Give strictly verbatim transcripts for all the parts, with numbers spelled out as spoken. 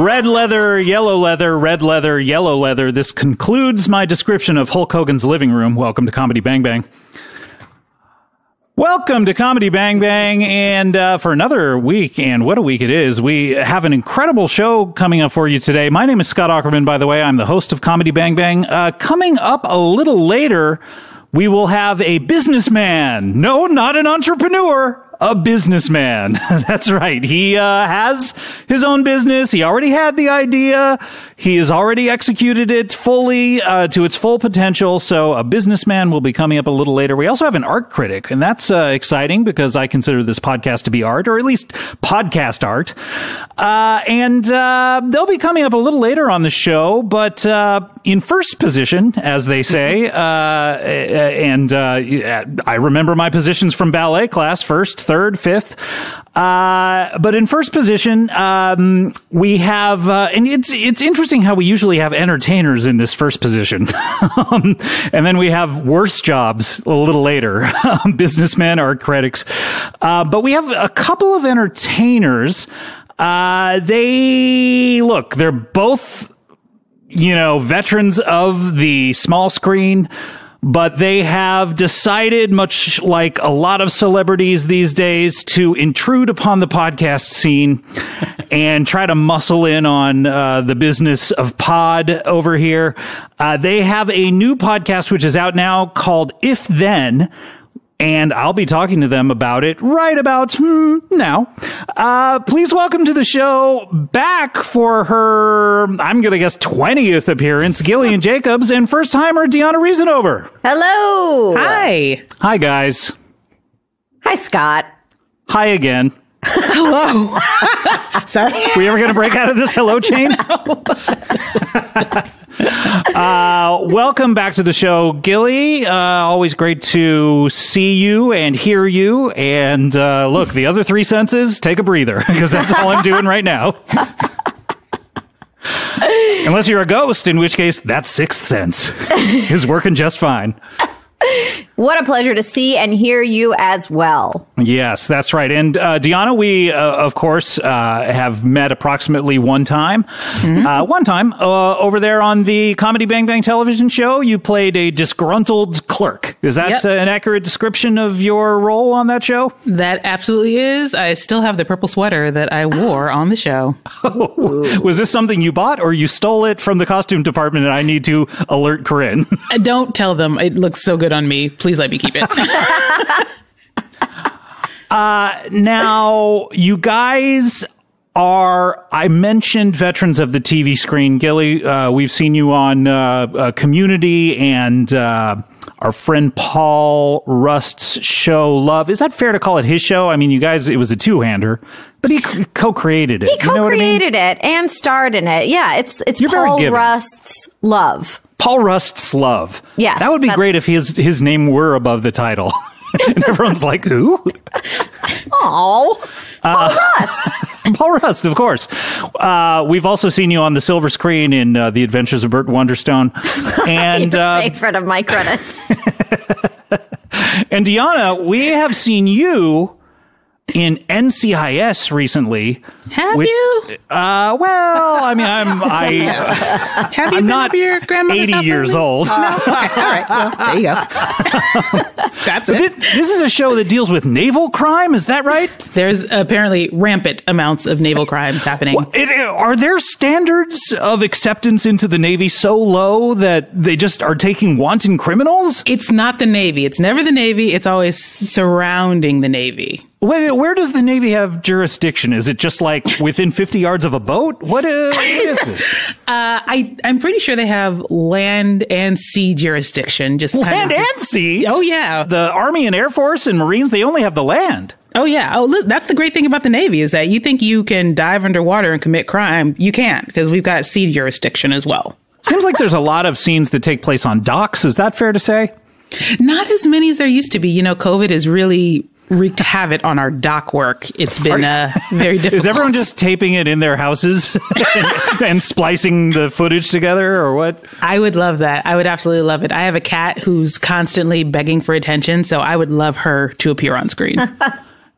Red leather, yellow leather, red leather, yellow leather. This concludes my description of Hulk Hogan's living room. Welcome to Comedy Bang Bang. Welcome to Comedy Bang Bang, and uh, for another week, and what a week it is. We have an incredible show coming up for you today. My name is Scott Aukerman, by the way. I'm the host of Comedy Bang Bang. Uh, coming up a little later, we will have a businessman. No, not an entrepreneur. A businessman. That's right. He uh, has his own business. He already had the idea. He has already executed it fully uh, to its full potential. So a businessman will be coming up a little later. We also have an art critic, and that's uh, exciting because I consider this podcast to be art, or at least podcast art. Uh, and uh, they'll be coming up a little later on the show, but uh, in first position, as they say. Uh, and uh, I remember my positions from ballet class: first, third, fifth. Uh, but in first position, um, we have, uh, and it's, it's interesting how we usually have entertainers in this first position. um, and then we have worse jobs a little later, businessmen, art critics. Uh, but we have a couple of entertainers. Uh, they look, they're both, you know, veterans of the small screen. But they have decided, much like a lot of celebrities these days, to intrude upon the podcast scene and try to muscle in on uh, the business of pod over here. Uh, they have a new podcast, which is out now, called If Then. And I'll be talking to them about it right about hmm, now. Uh, please welcome to the show, back for her, I'm going to guess, twentieth appearance, Gillian Jacobs, and first-timer Diona Reasonover. Hello. Hi. Hi, guys. Hi, Scott. Hi again. Hello. Sorry. We ever going to break out of this hello chain? No. uh, welcome back to the show, Gilly. Uh, always great to see you and hear you. And uh, look, the other three senses, take a breather, because that's all I'm doing right now. Unless you're a ghost, in which case that sixth sense is working just fine. What a pleasure to see and hear you as well. Yes, that's right. And uh, Diona, we, uh, of course, uh, have met approximately one time. Mm-hmm. uh, one time uh, over there on the Comedy Bang Bang television show, you played a disgruntled clerk. Is that yep. uh, an accurate description of your role on that show? That absolutely is. I still have the purple sweater that I wore on the show. Oh. Was this something you bought, or you stole it from the costume department and I need to alert Corinne? Don't tell them. It looks so good on me. Please let me keep it. uh, now, you guys are, I mentioned veterans of the T V screen. Gilly, uh, we've seen you on uh, uh, Community and uh, our friend Paul Rust's show, Love. Is that fair to call it his show? I mean, you guys, it was a two-hander, but he co-created it. He co-created you know I mean? it and starred in it. Yeah, it's, it's Paul Rust's Love. Paul Rust's Love. Yes. That would be that... great if his his name were above the title. And everyone's like, who? Oh, Paul uh, Rust. Paul Rust, of course. Uh, we've also seen you on the silver screen in uh, The Adventures of Burt Wonderstone. And You're uh, favorite of my credits. And Diona, we have seen you in N C I S recently. Have which, you? Uh, well, I mean, I'm I. Have you I'm been not your grandmother's eighty house years old. Uh, no? Okay, all right. Well, there you go. That's it. This, this is a show that deals with naval crime. Is that right? There's apparently rampant amounts of naval crimes happening. It, are there standards of acceptance into the Navy so low that they just are taking wanton criminals? It's not the Navy. It's never the Navy. It's always surrounding the Navy. Wait, where does the Navy have jurisdiction? Is it just like within fifty yards of a boat? What is, what is this? uh, I, I'm pretty sure they have land and sea jurisdiction. Just Land kind of, and sea? Oh, yeah. The Army and Air Force and Marines, they only have the land. Oh, yeah. Oh, look, that's the great thing about the Navy, is that you think you can dive underwater and commit crime. You can't, because we've got sea jurisdiction as well. Seems like there's a lot of scenes that take place on docks. Is that fair to say? Not as many as there used to be. You know, COVID is really... wreaked havoc on our dock work. It's been uh, very difficult. Is everyone just taping it in their houses and, and splicing the footage together, or what? I would love that. I would absolutely love it. I have a cat who's constantly begging for attention, so I would love her to appear on screen.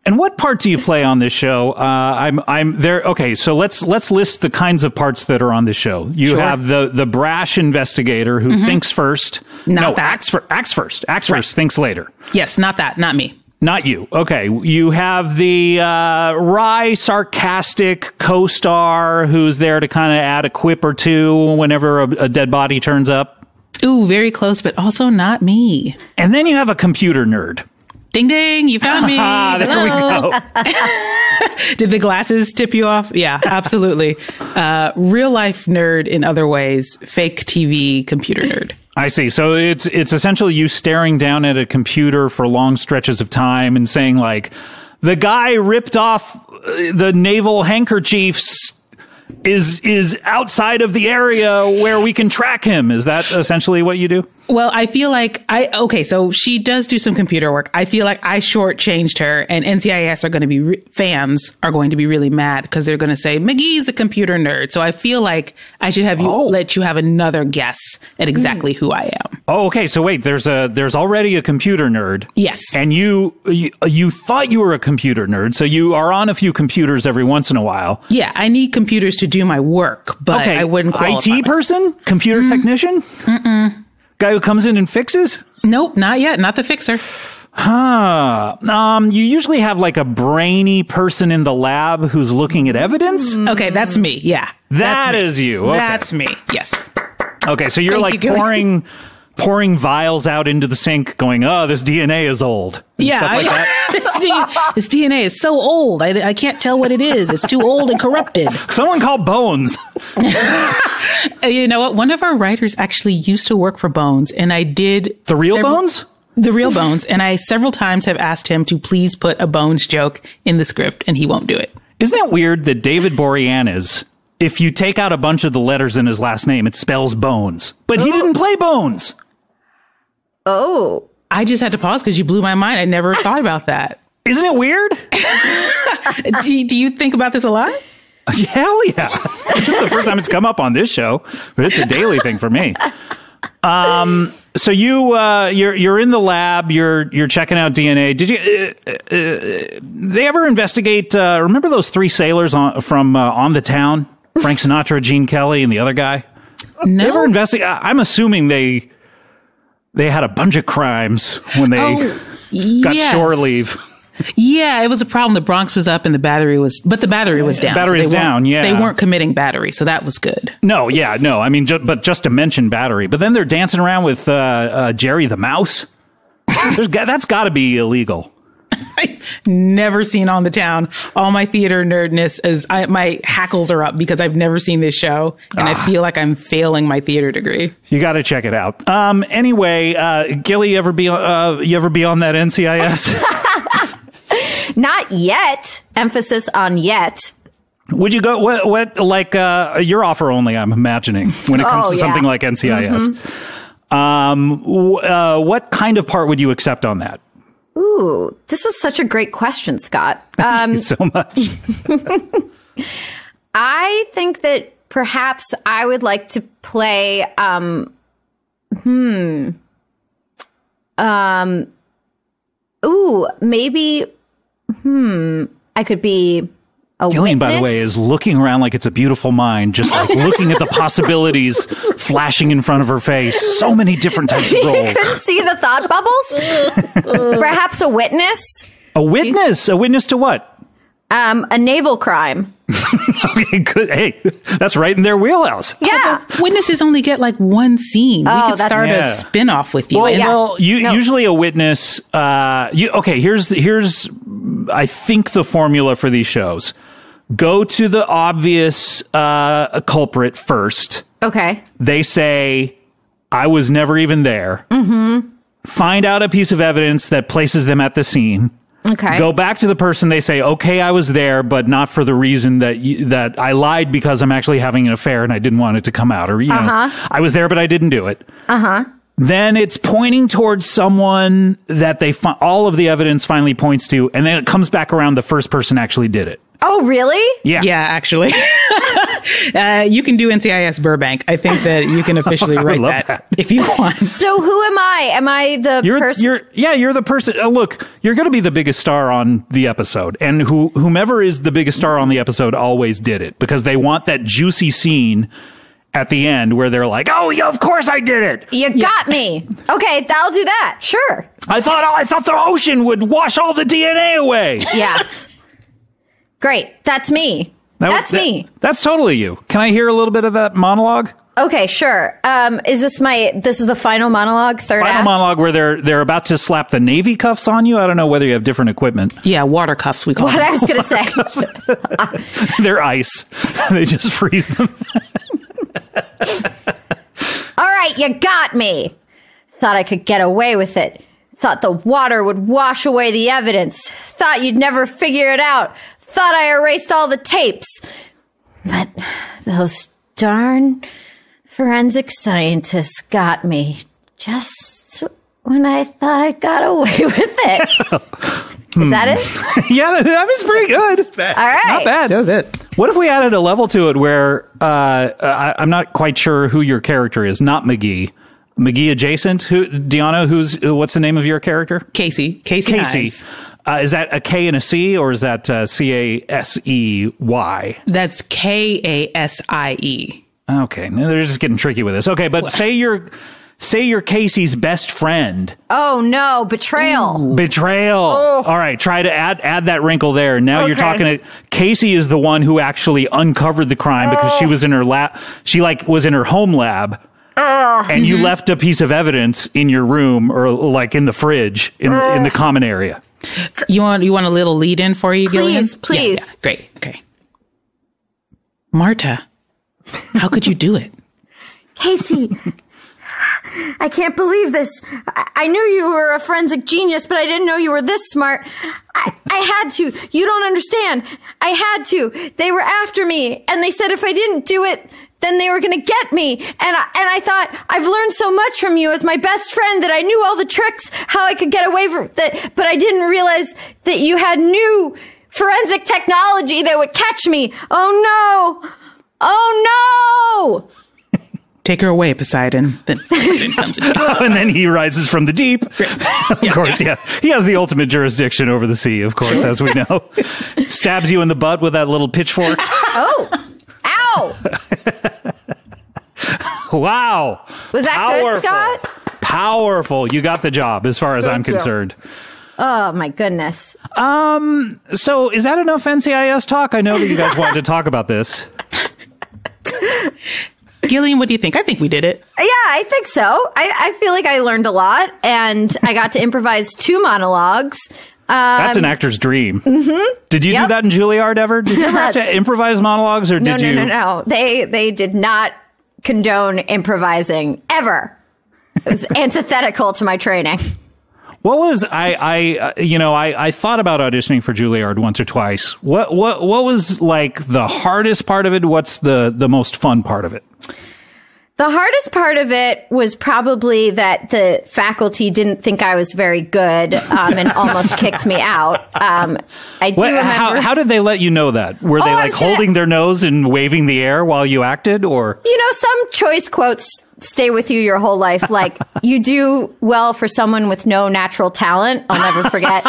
And what part do you play on this show? Uh, I'm, I'm there. Okay, so let's let's list the kinds of parts that are on this show. You sure. have the the brash investigator who mm-hmm. thinks first, not no, that. acts for, acts first, acts right. first, thinks later. Yes, not that, not me, not you. Okay, you have the uh, wry, sarcastic co-star who's there to kind of add a quip or two whenever a, a dead body turns up. Ooh, very close, but also not me. And then you have a computer nerd. Ding, ding, you found me. Ah, there Hello. we go. Did the glasses tip you off? Yeah, absolutely. Uh, real life nerd in other ways, fake T V computer nerd. I see. So it's, it's essentially you staring down at a computer for long stretches of time and saying like, the guy ripped off the naval handkerchiefs is, is outside of the area where we can track him. Is that essentially what you do? Well, I feel like I, okay, so she does do some computer work. I feel like I shortchanged her, and N C I S are going to be, re- fans are going to be really mad because they're going to say, McGee's the computer nerd. So I feel like I should have you, oh. let you have another guess at exactly mm. who I am. Oh, okay. So wait, there's a, there's already a computer nerd. Yes. And you, you, you thought you were a computer nerd. So you are on a few computers every once in a while. Yeah. I need computers to do my work, but okay. I wouldn't qualify. I T person? Myself. Computer mm. technician? Mm-mm. Guy who comes in and fixes? Nope, not yet. Not the fixer. Huh. Um, you usually have like a brainy person in the lab who's looking at evidence. Mm. Okay, that's me. Yeah. That that's is you. Okay. That's me. Yes. Okay, so you're Thank like you, pouring pouring vials out into the sink going, oh, this D N A is old. And yeah. Stuff like that. this, D- this D N A is so old. I, I can't tell what it is. It's too old and corrupted. Someone call Bones. You know what? One of our writers actually used to work for Bones, and I did... The real several, Bones? The real Bones. And I several times have asked him to please put a Bones joke in the script, and he won't do it. Isn't that weird that David Boreanaz, if you take out a bunch of the letters in his last name, it spells Bones. But Ooh. he didn't play Bones. Oh. I just had to pause because you blew my mind. I never thought about that. Isn't it weird? do, do you think about this a lot? Hell yeah. This is the first time it's come up on this show, but it's a daily thing for me. Um, so you, uh, you're, you're in the lab, you're, you're checking out D N A. Did you, uh, uh, they ever investigate, uh, remember those three sailors on, from, uh, On the Town? Frank Sinatra, Gene Kelly, and the other guy? No. They ever investigate? I'm assuming they, they had a bunch of crimes when they oh, got yes. shore leave. Yeah, it was a problem. The Bronx was up and the battery was, but the battery was down. Battery is so down, yeah. They weren't committing battery, so that was good. No, yeah, no. I mean, ju- but just to mention battery. But then they're dancing around with uh, uh, Jerry the Mouse. There's, that's got to be illegal. I've never seen On the Town. All my theater nerdness is, I, my hackles are up because I've never seen this show, and ah. I feel like I'm failing my theater degree. You got to check it out. Um. Anyway, uh, Gilly, you ever be, uh, you ever be on that N C I S? Not yet. Emphasis on yet. Would you go, what, what like, uh, your offer only, I'm imagining, when it comes oh, to yeah. something like N C I S. Mm-hmm. Um, w- uh, what kind of part would you accept on that? Ooh, this is such a great question, Scott. Um, Thank you so much. I think that perhaps I would like to play, um, hmm, um, ooh, maybe... Hmm. I could be a Gillian, witness. By the way, is looking around like it's a beautiful mind, just like looking at the possibilities flashing in front of her face. So many different types of roles. You couldn't see the thought bubbles? Perhaps a witness? A witness? You- a witness to what? Um, a naval crime. Okay, good. Hey, that's right in their wheelhouse. Yeah. Witnesses only get like one scene. Oh, we could start yeah. a spin-off with you. Well, yeah. well you, no. usually a witness, uh, you, okay, here's, here's, I think the formula for these shows. Go to the obvious, uh, culprit first. Okay. They say, I was never even there. Mm-hmm. Find out a piece of evidence that places them at the scene. Okay. Go back to the person. They say, okay, I was there, but not for the reason that you, that I lied because I'm actually having an affair and I didn't want it to come out. Or, you uh-huh. know, I was there, but I didn't do it. Uh-huh. Then it's pointing towards someone that they fi- all of the evidence finally points to. And then it comes back around. The first person actually did it. Oh, really? Yeah. Yeah, actually. Uh, you can do N C I S Burbank. I think that you can officially write that, that if you want. So who am I? Am I the person? Yeah, you're the person. Uh, look, you're going to be the biggest star on the episode. And who, whomever is the biggest star on the episode always did it, because they want that juicy scene at the end where they're like, oh, yeah, of course I did it. You yeah. got me. Okay, I'll do that. Sure. I thought I thought the ocean would wash all the D N A away. Yes. Great. That's me. That was, that's that, me. That's totally you. Can I hear a little bit of that monologue? Okay, sure. Um, is this my, this is the final monologue, third final act? Final monologue where they're, they're about to slap the Navy cuffs on you. I don't know whether you have different equipment. Yeah, water cuffs, we call what them. What I was going to say. They're ice. They just freeze them. All right, you got me. Thought I could get away with it. Thought the water would wash away the evidence. Thought you'd never figure it out. Thought I erased all the tapes. But those darn forensic scientists got me just when I thought I got away with it. hmm. Is that it? Yeah, that was pretty good. All right. Not bad. That was it. What if we added a level to it where uh, I, I'm not quite sure who your character is? Not McGee. McGee adjacent? Who, Diona, who's, what's the name of your character? Casey. Casey. Casey. Uh, is that a K and a C, or is that uh, C A S E Y? That's K A S I E. Okay. No, they're just getting tricky with this. Okay, but what? say you're... Say you're Casey's best friend. Oh, no. Betrayal. Ooh. Betrayal. Oh. All right. Try to add add that wrinkle there. Now okay. You're talking to Casey is the one who actually uncovered the crime oh. because she was in her lab. She like was in her home lab. Oh. And mm-hmm. you left a piece of evidence in your room or like in the fridge in, oh. in the common area. You want you want a little lead in for you, please, Gillian? Please. Yeah, yeah. Great. Okay. Marta, how could you do it? Casey. I can't believe this. I, I knew you were a forensic genius, but I didn't know you were this smart. I, I had to. You don't understand. I had to. They were after me, and they said if I didn't do it, then they were going to get me. And I, and I thought, I've learned so much from you as my best friend that I knew all the tricks, how I could get away from that. But I didn't realize that you had new forensic technology that would catch me. Oh, no. Oh, no. Take her away, Poseidon. Then Poseidon comes in. Oh, and then he rises from the deep. of yeah, course, yeah. yeah. He has the ultimate jurisdiction over the sea, of course, as we know. Stabs you in the butt with that little pitchfork. Oh. Ow. Wow. Was that Powerful. Good, Scott? Powerful. You got the job, as far as Thank I'm you. concerned. Oh, my goodness. Um. So is that enough N C I S talk? I know that you guys wanted to talk about this. Gillian, what do you think? I think we did it. Yeah, I think so. I, I feel like I learned a lot, and I got to improvise two monologues. Um, That's an actor's dream. Mm-hmm. Did you yep. do that in Juilliard ever? Did you ever have to improvise monologues, or did no, no, you? No, no, no. They they did not condone improvising ever. It was antithetical to my training. What was I? I uh, you know, I I thought about auditioning for Juilliard once or twice. What what what was like the hardest part of it? What's the the most fun part of it? The hardest part of it was probably that the faculty didn't think I was very good um, and almost kicked me out. Um, I do what, remember. How, how did they let you know that? Were oh, they like holding gonna... their nose and waving the air while you acted, or you know, some choice quotes stay with you your whole life. Like, you do well for someone with no natural talent. I'll never forget.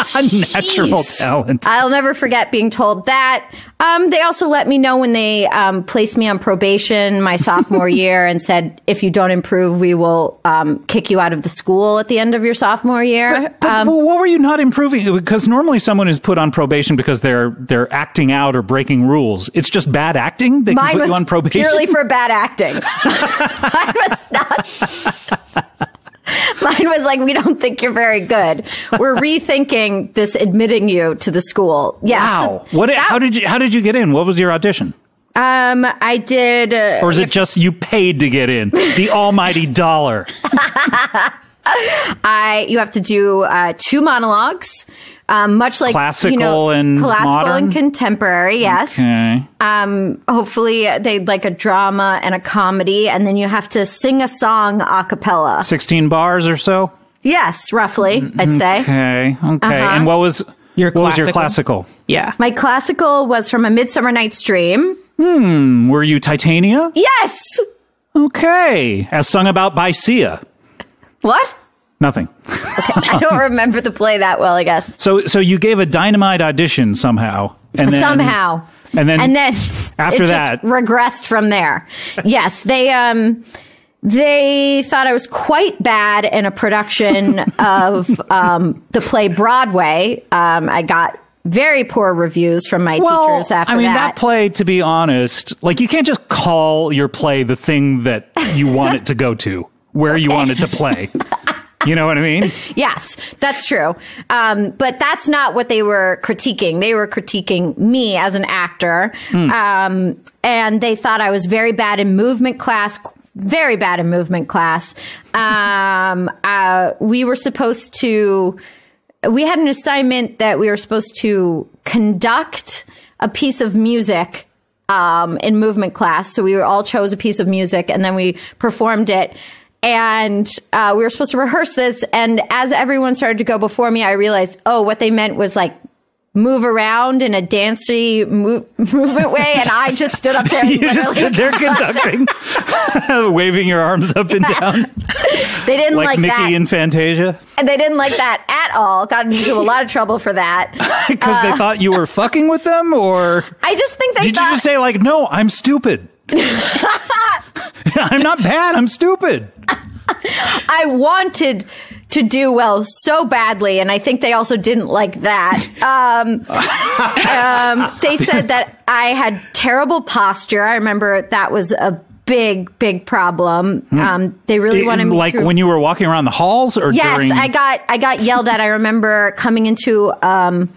Natural talent. I'll never forget being told that. Um, they also let me know when they um, placed me on probation my sophomore year and said, if you don't improve, we will um, kick you out of the school at the end of your sophomore year. But, but, um, but what were you not improving? Because normally someone is put on probation because they're they're acting out or breaking rules. It's just bad acting. They mine can put was you on probation purely for bad acting. Mine was not. Mine was like, we don't think you're very good. We're rethinking this admitting you to the school. Yeah, wow. So what? That, how did you? How did you get in? What was your audition? Um, I did. Uh, or is it just you paid to get in? The almighty dollar. I. You have to do uh, two monologues. Um, much like classical you know, and classical modern? and contemporary, yes. Okay. Um, hopefully they'd like a drama and a comedy, and then you have to sing a song a cappella. Sixteen bars or so. Yes, roughly, I'd say. Okay, okay. Uh-huh. And what was your what classical? was your classical? Yeah, my classical was from A Midsummer Night's Dream. Hmm, were you Titania? Yes! Okay, as sung about by Sia. What? Nothing. Okay. I don't remember the play that well, I guess. So so you gave a dynamite audition somehow. And then, somehow. And then, and then after it that. Just regressed from there. Yes, they... um. They thought I was quite bad in a production of um, the play Broadway. Um, I got very poor reviews from my well, teachers after that. I mean, that. that play, to be honest, like you can't just call your play the thing that you want it to go to, where okay. you want it to play. You know what I mean? Yes, that's true. Um, but that's not what they were critiquing. They were critiquing me as an actor. Mm. Um, and they thought I was very bad in movement class, very bad in movement class. Um, uh, we were supposed to, we had an assignment that we were supposed to conduct a piece of music um, in movement class. So we were all chose a piece of music and then we performed it. And uh, we were supposed to rehearse this. And as everyone started to go before me, I realized, oh, what they meant was like, move around in a dancey move, movement way. And I just stood up there. And you just stood there conducting, waving your arms up and down. They didn't like, like Nikki that. in Fantasia. And they didn't like that at all. Got into a lot of trouble for that. Because uh, they thought you were fucking with them or? I just think they did thought. Did you just say like, no, I'm stupid. I'm not bad. I'm stupid. I wanted to do well so badly, and I think they also didn't like that. Um, um, they said that I had terrible posture. I remember that was a big, big problem. Mm. Um, they really it, wanted me like to... when you were walking around the halls, or yes, during... I got I got yelled at. I remember coming into um,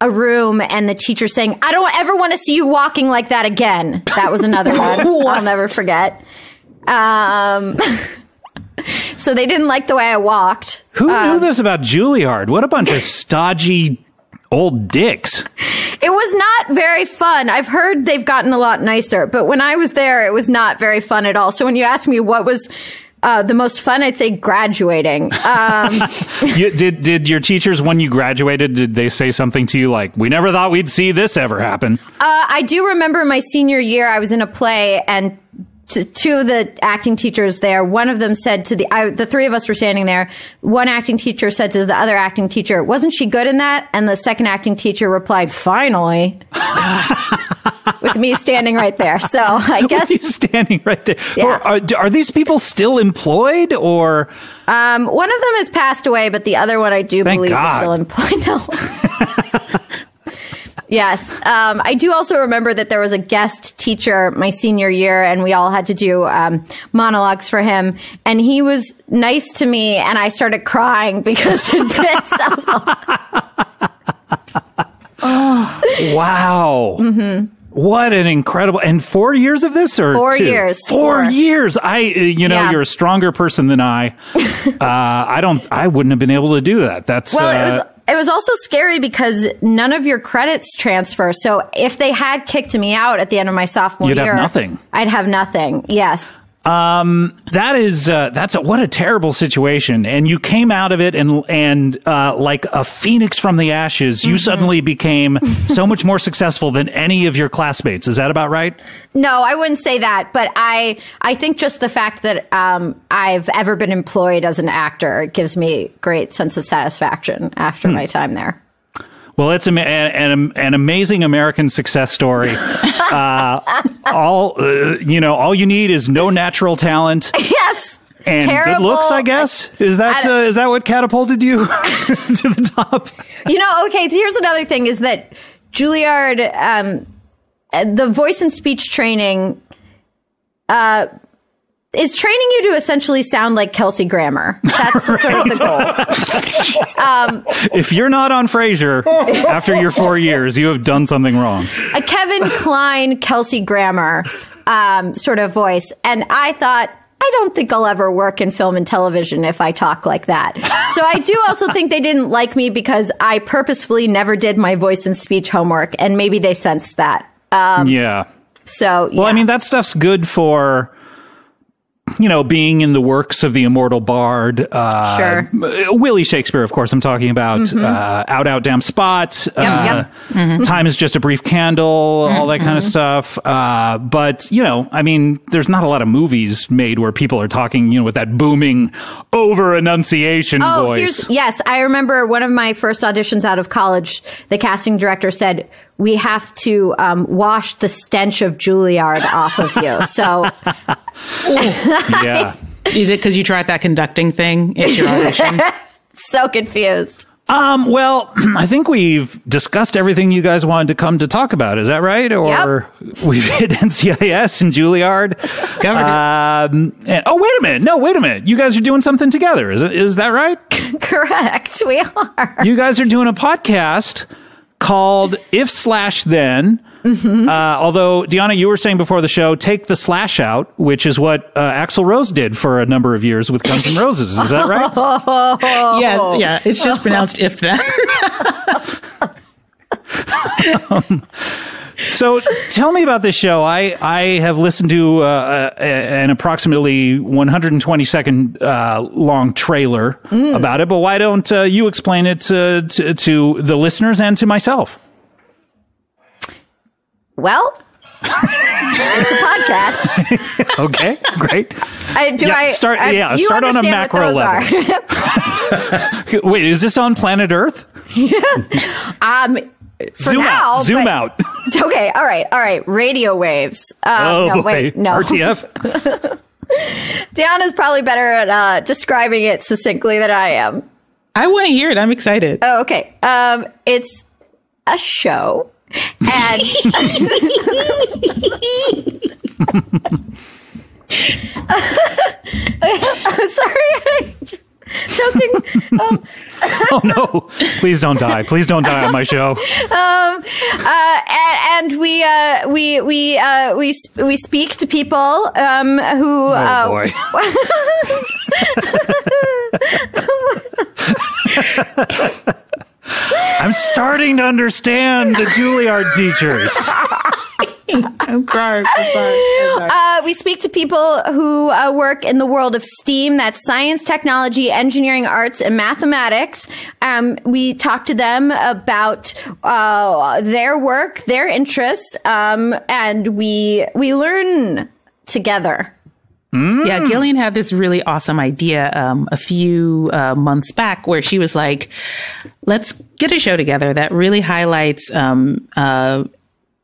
a room and the teacher saying, "I don't ever want to see you walking like that again." That was another one I'll never forget. Um. So they didn't like the way I walked. Who um, knew this about Juilliard? What a bunch of stodgy old dicks. It was not very fun. I've heard they've gotten a lot nicer, but when I was there, it was not very fun at all. So when you ask me what was uh, the most fun, I'd say graduating. Um, you, did, did your teachers, when you graduated, did they say something to you like, we never thought we'd see this ever happen? Uh, I do remember my senior year, I was in a play and... two of the acting teachers there, one of them said to the, I, the three of us were standing there. One acting teacher said to the other acting teacher, wasn't she good in that? And the second acting teacher replied, finally. With me standing right there. So I guess. With you standing right there. Yeah. Are, are these people still employed or? Um, one of them has passed away, but the other one I do Thank believe God. is still employed. No. Yes. Um, I do also remember that there was a guest teacher my senior year and we all had to do um, monologues for him. And he was nice to me and I started crying because it had been so long. Oh, wow. Mm-hmm. What an incredible... And four years of this or Four two? years. Four, four years. I, you know, yeah. You're a stronger person than I. uh, I don't... I wouldn't have been able to do that. That's... Well, uh, it was... It was also scary because none of your credits transfer. So if they had kicked me out at the end of my sophomore You'd year, have nothing. I'd have nothing. Yes. Um, that is, uh, that's a, what a terrible situation. And you came out of it and, and, uh, like a phoenix from the ashes, you mm-hmm. suddenly became so much more successful than any of your classmates. Is that about right? No, I wouldn't say that, but I, I think just the fact that, um, I've ever been employed as an actor gives me great sense of satisfaction after mm. my time there. Well, it's an, an, an amazing American success story. Uh, all uh, you know, all you need is no natural talent. Yes, and terrible. good looks, I guess. Is that uh, is that what catapulted you to the top? You know, okay. So here's another thing: is that Juilliard, um, the voice and speech training, uh, is training you to essentially sound like Kelsey Grammer. That's right. Sort of the goal. Um, if you're not on Frasier after your four years, you have done something wrong. A Kevin Kline, Kelsey Grammer um, sort of voice. And I thought, I don't think I'll ever work in film and television if I talk like that. So I do also think they didn't like me because I purposefully never did my voice and speech homework. And maybe they sensed that. Um, yeah. So, yeah. Well, I mean, that stuff's good for... you know, being in the works of the immortal bard. Uh, sure. Willie Shakespeare, of course, I'm talking about. Mm-hmm. uh, Out, Out, Damn Spot. Yep, uh, yep. Mm-hmm. Time is Just a Brief Candle, mm-hmm. all that kind of stuff. Uh, but, you know, I mean, there's not a lot of movies made where people are talking, you know, with that booming over-enunciation oh, voice. Here's, yes, I remember one of my first auditions out of college, the casting director said, we have to um, wash the stench of Juilliard off of you. So, yeah. Is it because you tried that conducting thing at your audition? So confused. Um, well, I think we've discussed everything you guys wanted to come to talk about. Is that right? Or yep. We've hit N C I S and Juilliard. Covered um, it. And, oh, wait a minute. No, wait a minute. You guys are doing something together. Is it, is that right? Correct. We are. You guys are doing a podcast called If Slash Then. Mm-hmm. Uh, although, Diona, you were saying before the show, take the slash out, which is what uh, Axl Rose did for a number of years with Guns N' Roses. Is that right? Oh. Yes. Yeah. It's just pronounced If Then. um, so tell me about this show. I, I have listened to uh, a, an approximately one hundred twenty second uh, long trailer mm. about it, but why don't uh, you explain it to, to, to the listeners and to myself? Well, it's a podcast. Okay, great. I, do yeah, I start? I, yeah, you start on a macro level. Wait, is this on planet Earth? um, for zoom now, out. Zoom but, out. Okay, all right, all right. Radio waves. Um, oh no, wait, no. R T F. Dionna's probably better at uh, describing it succinctly than I am. I want to hear it. I'm excited. Oh, okay. Um, it's a show. And I'm sorry, I'm joking. Um, oh no! Please don't die! Please don't die on my show. Um, uh, and, and we uh, we we uh, we sp we speak to people um, who. Oh uh, boy. I'm starting to understand the Juilliard teachers. I'm sorry, I'm sorry, I'm sorry. Uh, we speak to people who uh, work in the world of STEAM. That's science, technology, engineering, arts, and mathematics. Um, we talk to them about uh, their work, their interests, um, and we we learn together. Mm. Yeah, Gillian had this really awesome idea um, a few uh, months back where she was like, let's get a show together that really highlights um, uh,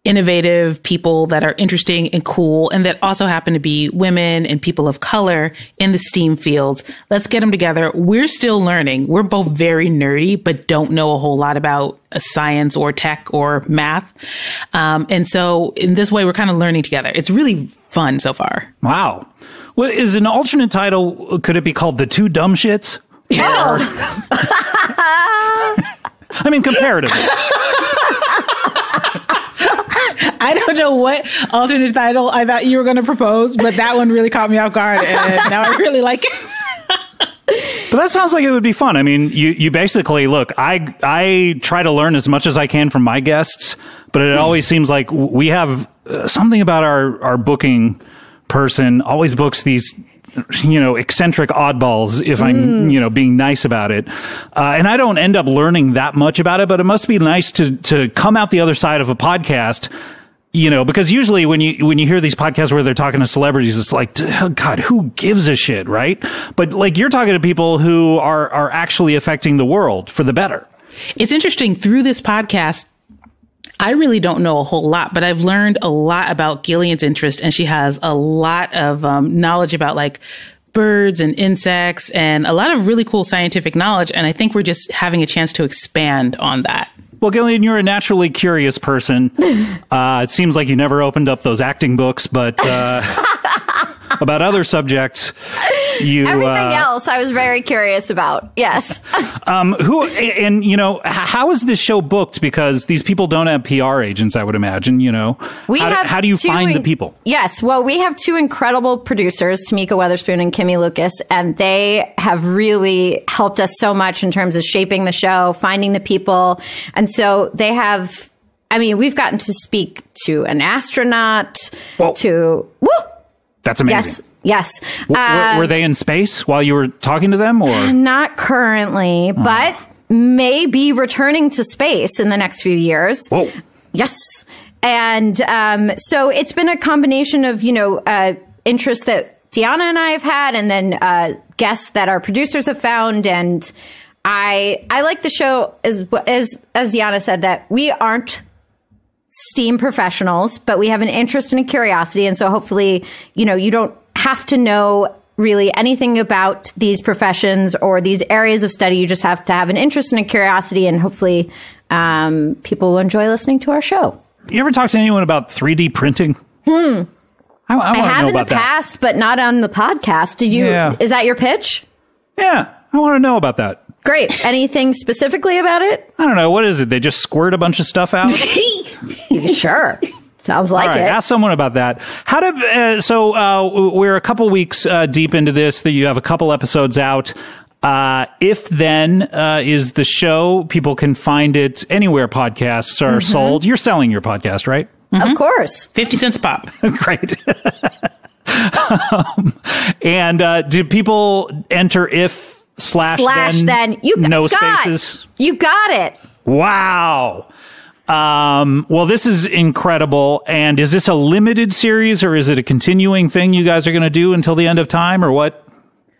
innovative people that are interesting and cool and that also happen to be women and people of color in the STEAM fields. Let's get them together. We're still learning. We're both very nerdy, but don't know a whole lot about science or tech or math. Um, and so in this way, we're kind of learning together. It's really fun so far. Wow. Well, is an alternate title, could it be called The Two Dumb Shits? Or, I mean, comparatively. I don't know what alternate title I thought you were going to propose, but that one really caught me off guard, and now I really like it. But that sounds like it would be fun. I mean, you, you basically, look, I, I try to learn as much as I can from my guests, but it always seems like we have uh, something about our, our booking person always books these, you know, eccentric oddballs, if I'm, mm. you know, being nice about it. Uh, and I don't end up learning that much about it, but it must be nice to, to come out the other side of a podcast, you know, because usually when you, when you hear these podcasts where they're talking to celebrities, it's like, oh God, who gives a shit, right? But like you're talking to people who are, are actually affecting the world for the better. It's interesting through this podcast. I really don't know a whole lot, but I've learned a lot about Gillian's interest, and she has a lot of um, knowledge about like birds and insects and a lot of really cool scientific knowledge. And I think we're just having a chance to expand on that. Well, Gillian, you're a naturally curious person. Uh, it seems like you never opened up those acting books, but uh, about other subjects. You, Everything uh, else I was very curious about. Yes. um, who and, you know, how is this show booked? Because these people don't have P R agents, I would imagine, you know. We how, have how do you find the people? Yes. Well, we have two incredible producers, Tamika Weatherspoon and Kimmy Lucas, and they have really helped us so much in terms of shaping the show, finding the people. And so they have, I mean, we've gotten to speak to an astronaut, well, to... Woo! That's amazing. Yes. Yes. W uh, were they in space while you were talking to them, or? Not currently, oh. but may be returning to space in the next few years. Whoa. Yes. And um, so it's been a combination of, you know, uh, interest that Diona and I have had, and then uh, guests that our producers have found. And I I like the show, as, as, as Diona said, that we aren't STEAM professionals, but we have an interest and a curiosity. And so hopefully, you know, you don't have to know really anything about these professions or these areas of study. You just have to have an interest and a curiosity, and hopefully um, people will enjoy listening to our show. You ever talk to anyone about three D printing? Hmm. I, I, I have know in about the past, that. But not on the podcast. Did you? Yeah. Is that your pitch? Yeah. I want to know about that. Great. Anything specifically about it? I don't know. What is it? They just squirt a bunch of stuff out? Sure. Sounds like right, it. Ask someone about that. How did, uh, so uh, we're a couple weeks uh, deep into this, that you have a couple episodes out. Uh, If Then uh, is the show. People can find it anywhere podcasts are mm-hmm. sold. You're selling your podcast, right? Mm-hmm. Of course. fifty cents a pop. Great. um, and uh, do people enter if slash, slash then, then? You, no Scott, spaces? You got it. Wow. Um, well, this is incredible. And is this a limited series, or is it a continuing thing you guys are going to do until the end of time, or what?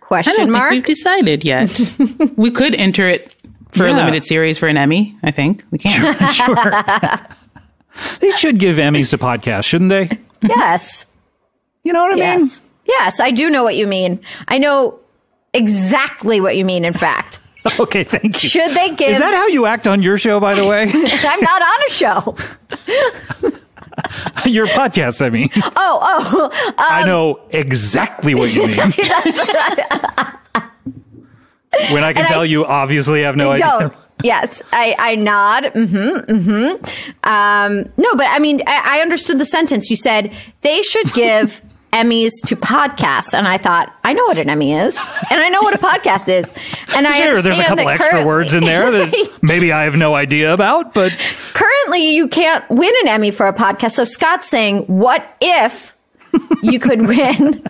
Question I don't mark. Think we've decided yet. We could enter it for yeah. a limited series for an Emmy. I think we can. Sure. Sure. They should give Emmys to podcasts, shouldn't they? Yes. You know what I yes. mean? Yes. I do know what you mean. I know exactly what you mean. In fact. Okay, thank you. Should they give... Is that how you act on your show, by the way? I'm not on a show. Your podcast, I mean. Oh, oh. Um, I know exactly what you mean. When I can and tell I, you, obviously, I have no idea. Don't. Yes, I, I nod. Mm-hmm, mm-hmm. Um, no, but I mean, I, I understood the sentence. You said, they should give... Emmys to podcasts, and I thought, I know what an Emmy is, and I know what a podcast is, and I sure, there's a couple extra words in there that maybe I have no idea about, but currently you can't win an Emmy for a podcast. So Scott's saying, what if you could win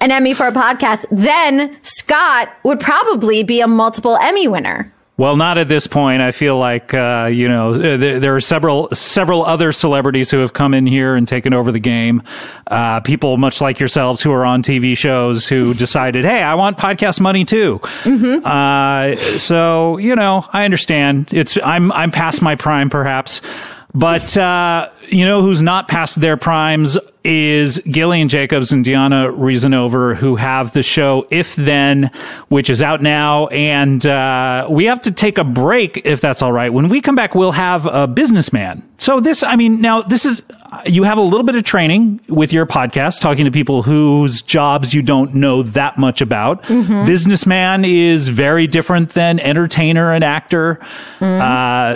an Emmy for a podcast? Then Scott would probably be a multiple Emmy winner. Well, not at this point. I feel like, uh, you know, there, there are several several other celebrities who have come in here and taken over the game. Uh, people much like yourselves who are on T V shows who decided, hey, I want podcast money, too. Mm-hmm. uh, so, you know, I understand. It's I'm I'm past my prime, perhaps. But, uh, you know, who's not past their primes is Gillian Jacobs and Diona Reasonover, who have the show If Then, which is out now. And uh, we have to take a break, if that's all right. When we come back, we'll have a businessman. So this, I mean, now this is, you have a little bit of training with your podcast, talking to people whose jobs you don't know that much about. Mm-hmm. Businessman is very different than entertainer and actor. Mm-hmm.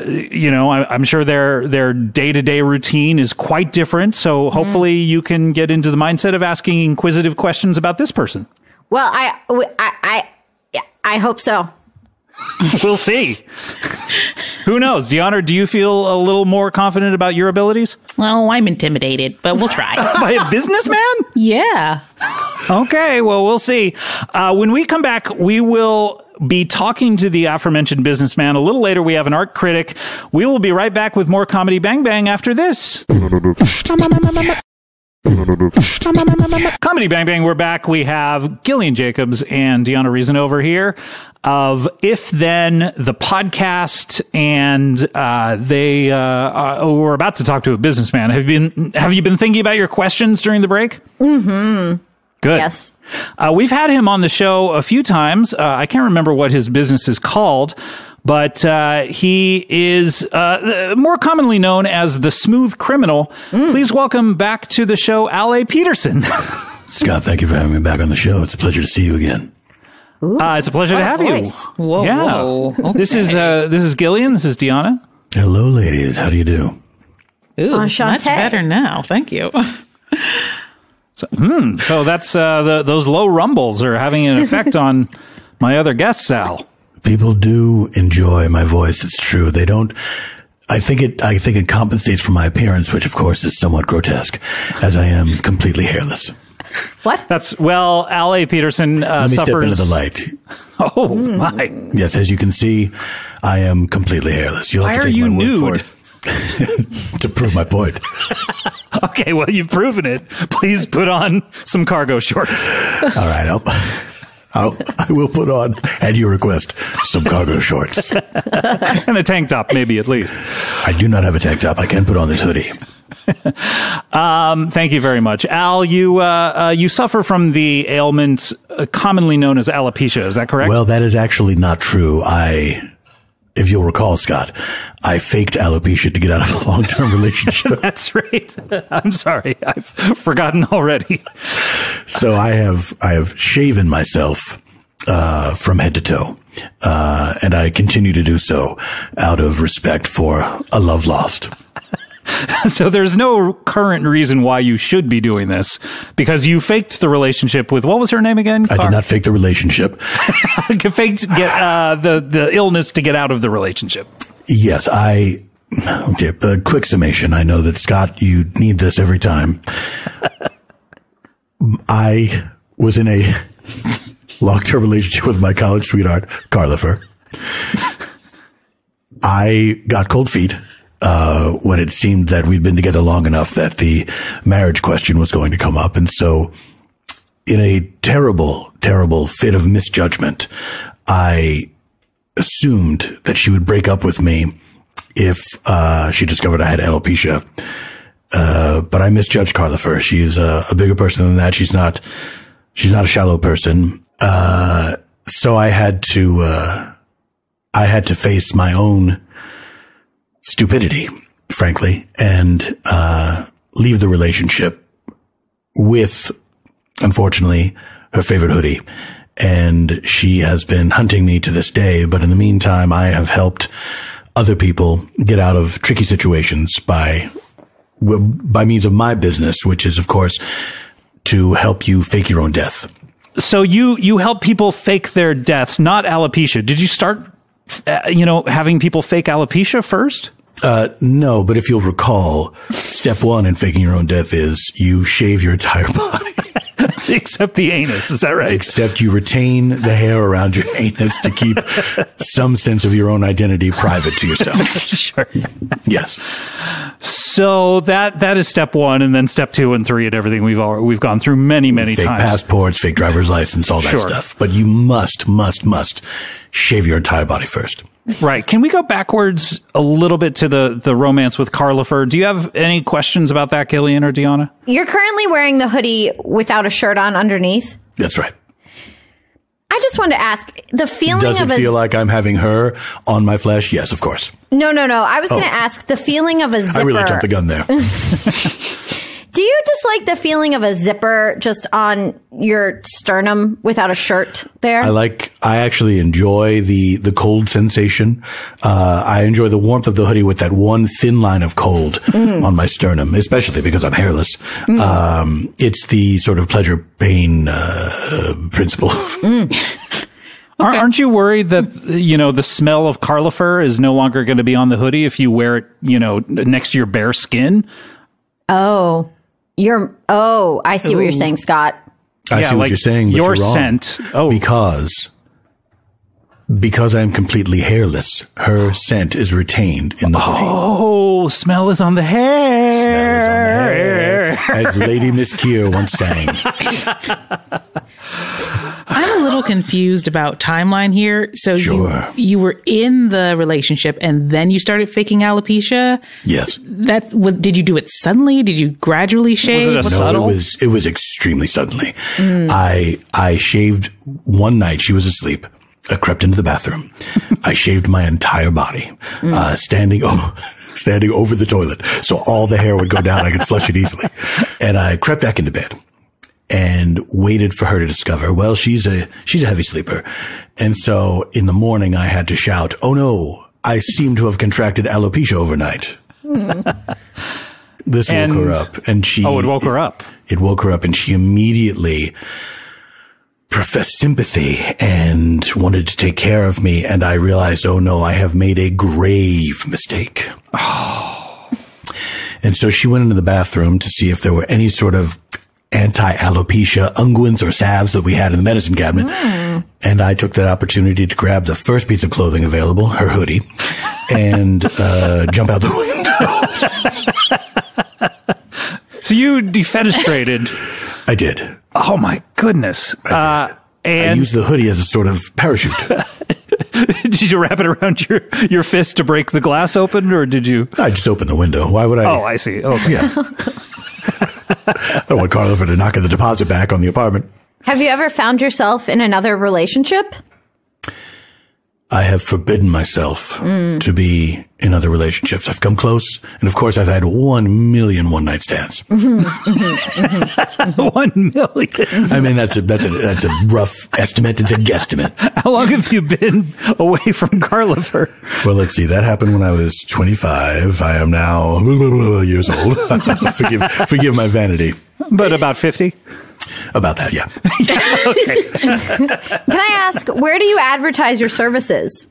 Uh, you know, I, I'm sure they're, they're day-to-day routine is quite different. So hopefully mm. you can get into the mindset of asking inquisitive questions about this person. Well, I, I, I, I hope so. We'll see. Who knows? Diona, do you feel a little more confident about your abilities? Well, I'm intimidated, but we'll try. By a businessman? Yeah. Okay. Well, we'll see. Uh, when we come back, we will be talking to the aforementioned businessman. A little later, we have an art critic. We will be right back with more Comedy Bang Bang after this. Comedy Bang Bang, we're back. We have Gillian Jacobs and Diona Reasonover here of If Then, the podcast, and uh, they uh, are, we're about to talk to a businessman. Have you been, have you been thinking about your questions during the break? Mm-hmm. Good. Yes. Uh, we've had him on the show a few times. Uh, I can't remember what his business is called, but uh, he is uh, more commonly known as the Smooth Criminal. Mm. Please welcome back to the show, Al A. Peterson. Scott, thank you for having me back on the show. It's a pleasure to see you again. Ooh, uh, it's a pleasure to have voice. you. Whoa, yeah. whoa. Okay. This is uh, this is Gillian. This is Diona. Hello, ladies. How do you do? Ooh, uh, much better now. Thank you. So, hmm, so that's uh, the, those low rumbles are having an effect on my other guests, Al. People do enjoy my voice. It's true. They don't. I think it. I think it compensates for my appearance, which, of course, is somewhat grotesque, as I am completely hairless. What? That's, well, Al A. Peterson uh, Let me suffers. Step into the light. Oh, mm. my. Yes, as you can see, I am completely hairless. You'll Why have to take my nude? Word for it. To prove my point. Okay, well, you've proven it. Please put on some cargo shorts. All right, I'll, I'll, I will put on, at your request, some cargo shorts. And a tank top, maybe, at least. I do not have a tank top. I can put on this hoodie. um, thank you very much. Al, you, uh, uh, you suffer from the ailment uh, commonly known as alopecia. Is that correct? Well, that is actually not true. I... If you'll recall, Scott, I faked alopecia to get out of a long-term relationship. That's right. I'm sorry. I've forgotten already. So I have, I have shaven myself, uh, from head to toe. Uh, and I continue to do so out of respect for a love lost. So there's no current reason why you should be doing this, because you faked the relationship with, what was her name again? Car I did not fake the relationship. Faked get, uh, the, the illness to get out of the relationship. Yes, I... Okay, a quick summation. I know that, Scott, you need this every time. I was in a long-term relationship with my college sweetheart, Carlifer. I got cold feet. Uh, when it seemed that we'd been together long enough that the marriage question was going to come up. And so in a terrible, terrible fit of misjudgment, I assumed that she would break up with me if, uh, she discovered I had alopecia. Uh, but I misjudged Carlifer. She is a, a bigger person than that. She's not, she's not a shallow person. Uh, so I had to, uh, I had to face my own stupidity, frankly, and uh leave the relationship with, unfortunately, her favorite hoodie. And she has been hunting me to this day, but in the meantime, I have helped other people get out of tricky situations by by means of my business, which is, of course, to help you fake your own death. So you you help people fake their deaths, not alopecia. Did you start Uh, you know, having people fake alopecia first? Uh, no, but if you'll recall, step one in faking your own death is you shave your entire body. Except the anus, is that right? Except you retain the hair around your anus to keep some sense of your own identity private to yourself. Sure. Yes. So that that is step one, and then step two and three and everything we've all, we've gone through many, many fake times. Fake passports, fake driver's license, all that sure. stuff. But you must, must, must shave your entire body first. Right. Can we go backwards a little bit to the, the romance with Carlifer? Do you have any questions about that, Gillian or Diona? You're currently wearing the hoodie without a shirt on underneath. That's right. I just wanted to ask, the feeling Does of Does it a, feel like I'm having her on my flesh? Yes, of course. No, no, no. I was oh. going to ask, the feeling of a zipper. I really jumped the gun there. Do you dislike the feeling of a zipper just on your sternum without a shirt there? I like, I actually enjoy the, the cold sensation. Uh, I enjoy the warmth of the hoodie with that one thin line of cold mm. on my sternum, especially because I'm hairless. Mm. Um, it's the sort of pleasure pain, uh, principle. Mm. Okay. Aren't you worried that, you know, the smell of Carlifer is no longer going to be on the hoodie if you wear it, you know, next to your bare skin? Oh. You're, oh, I see Ooh. what you're saying, Scott. I yeah, see what like you're saying, but your you're wrong. Scent. Oh. Because, because I'm completely hairless, her scent is retained in the hoodie. Oh, smell is on the hair. Smell is on the hair. As Lady Miss Keir once sang. I'm a little confused about timeline here. So sure. you, you were in the relationship and then you started faking alopecia? Yes. That's what, did you do it suddenly? Did you gradually shave? Was it a no, subtle? it was it was extremely suddenly. Mm. I I shaved one night. She was asleep. I crept into the bathroom. I shaved my entire body, mm. uh, standing oh, standing over the toilet, so all the hair would go down. I could flush it easily. And I crept back into bed and waited for her to discover, well, she's a, she's a heavy sleeper. And so in the morning I had to shout, oh no, I seem to have contracted alopecia overnight. Mm. This and, woke her up and she. Oh, it woke her up. It, it woke her up and she immediately professed sympathy and wanted to take care of me. And I realized, oh no, I have made a grave mistake. Oh. And so she went into the bathroom to see if there were any sort of anti-alopecia unguents or salves that we had in the medicine cabinet. Mm. And I took that opportunity to grab the first piece of clothing available, her hoodie, and uh, jump out the window. So you defenestrated. I did. Oh, my goodness. I, uh, and I used the hoodie as a sort of parachute. Did you wrap it around your, your fist to break the glass open, or did you? I just opened the window. Why would I? Oh, I see. Oh, okay. Yeah. I don't want Carlifer to knock the deposit back on the apartment. Have you ever found yourself in another relationship? I have forbidden myself mm. to be in other relationships. I've come close. And, of course, I've had one million one-night stands. Mm-hmm, mm-hmm, mm-hmm. One million. I mean, that's a, that's, a, that's a rough estimate. It's a guesstimate. How long have you been away from Carlifer? Well, let's see. That happened when I was twenty-five. I am now years old. forgive, forgive my vanity. But about fifty? About that, yeah. Yeah, okay. Can I ask, where do you advertise your services?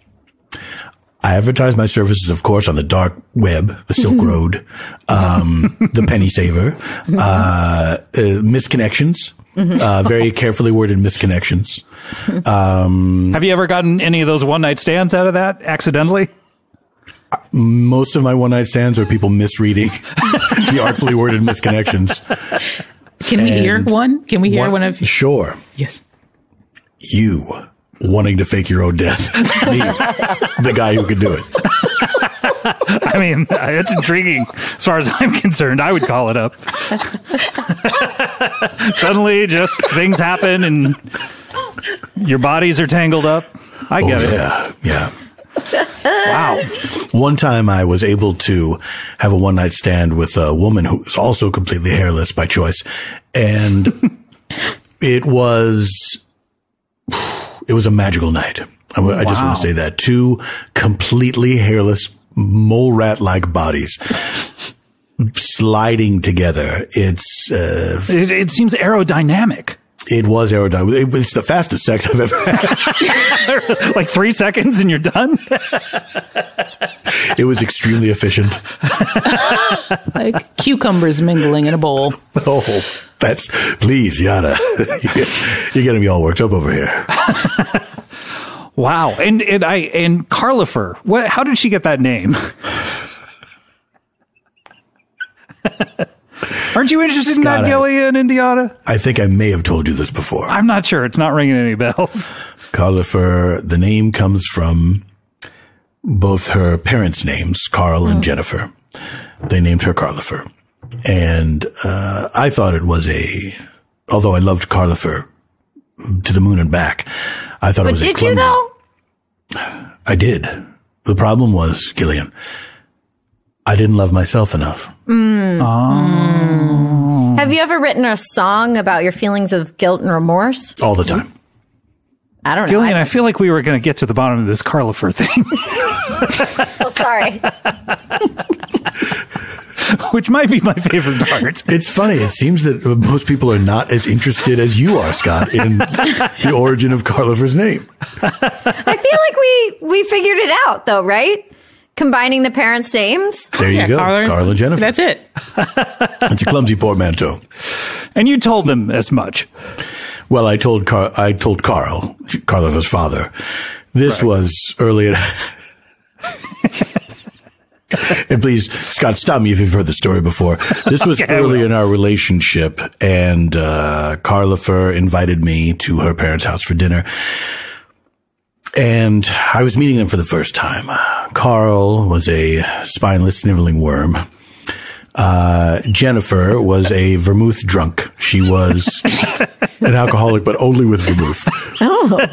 I advertise my services, of course, on the dark web, the Silk Road, um, the Penny Saver, uh, uh, misconnections, uh, very carefully worded misconnections. Um, Have you ever gotten any of those one-night stands out of that accidentally? Most of my one-night stands are people misreading the artfully worded misconnections. Can we and hear one? Can we hear one, one of you? Sure. Yes. You wanting to fake your own death. Me, the guy who could do it. I mean, it's intriguing as far as I'm concerned. I would call it up. Suddenly, just things happen and your bodies are tangled up. I get oh, it. Yeah, yeah. Wow. One time I was able to have a one-night stand with a woman who was also completely hairless by choice. And it was, it was a magical night. I, wow. I just want to say that. Two completely hairless, mole rat-like bodies sliding together. It's, uh, it, it seems aerodynamic. It was aerodynamic. It's the fastest sex I've ever had. Like three seconds and you're done? It was extremely efficient. Like cucumbers mingling in a bowl. Oh, that's... Please, Yana. You're getting me all worked up over here. Wow. And and I and Carlifer, what, how did she get that name? Aren't you interested Scott, in that, Gillian, Indiana? I think I may have told you this before. I'm not sure. It's not ringing any bells. Carlifer, the name comes from both her parents' names, Carl oh. and Jennifer. They named her Carlifer. And uh, I thought it was a, although I loved Carlifer to the moon and back, I thought but it was a But did you, though? I did. The problem was, Gillian, I didn't love myself enough. Mm. Oh. Have you ever written a song about your feelings of guilt and remorse? All the time. I don't know. Gillian, I, I feel like we were going to get to the bottom of this Carlifer thing. So sorry. Which might be my favorite part. It's funny. It seems that most people are not as interested as you are, Scott, in the origin of Carlifer's name. I feel like we, we figured it out, though, right? Combining the parents' names. There you yeah, go. Carla, Carla and Jennifer. That's it. It's a clumsy portmanteau. And you told them as much. Well, I told Car I told Carl, Carlifer's father. This right. was early. And please, Scott, stop me if you've heard the story before. This was okay, early in our relationship, and uh, Carlifer invited me to her parents' house for dinner. And I was meeting them for the first time. Carl was a spineless, sniveling worm. Uh, Jennifer was a vermouth drunk. She was an alcoholic, but only with vermouth. Oh.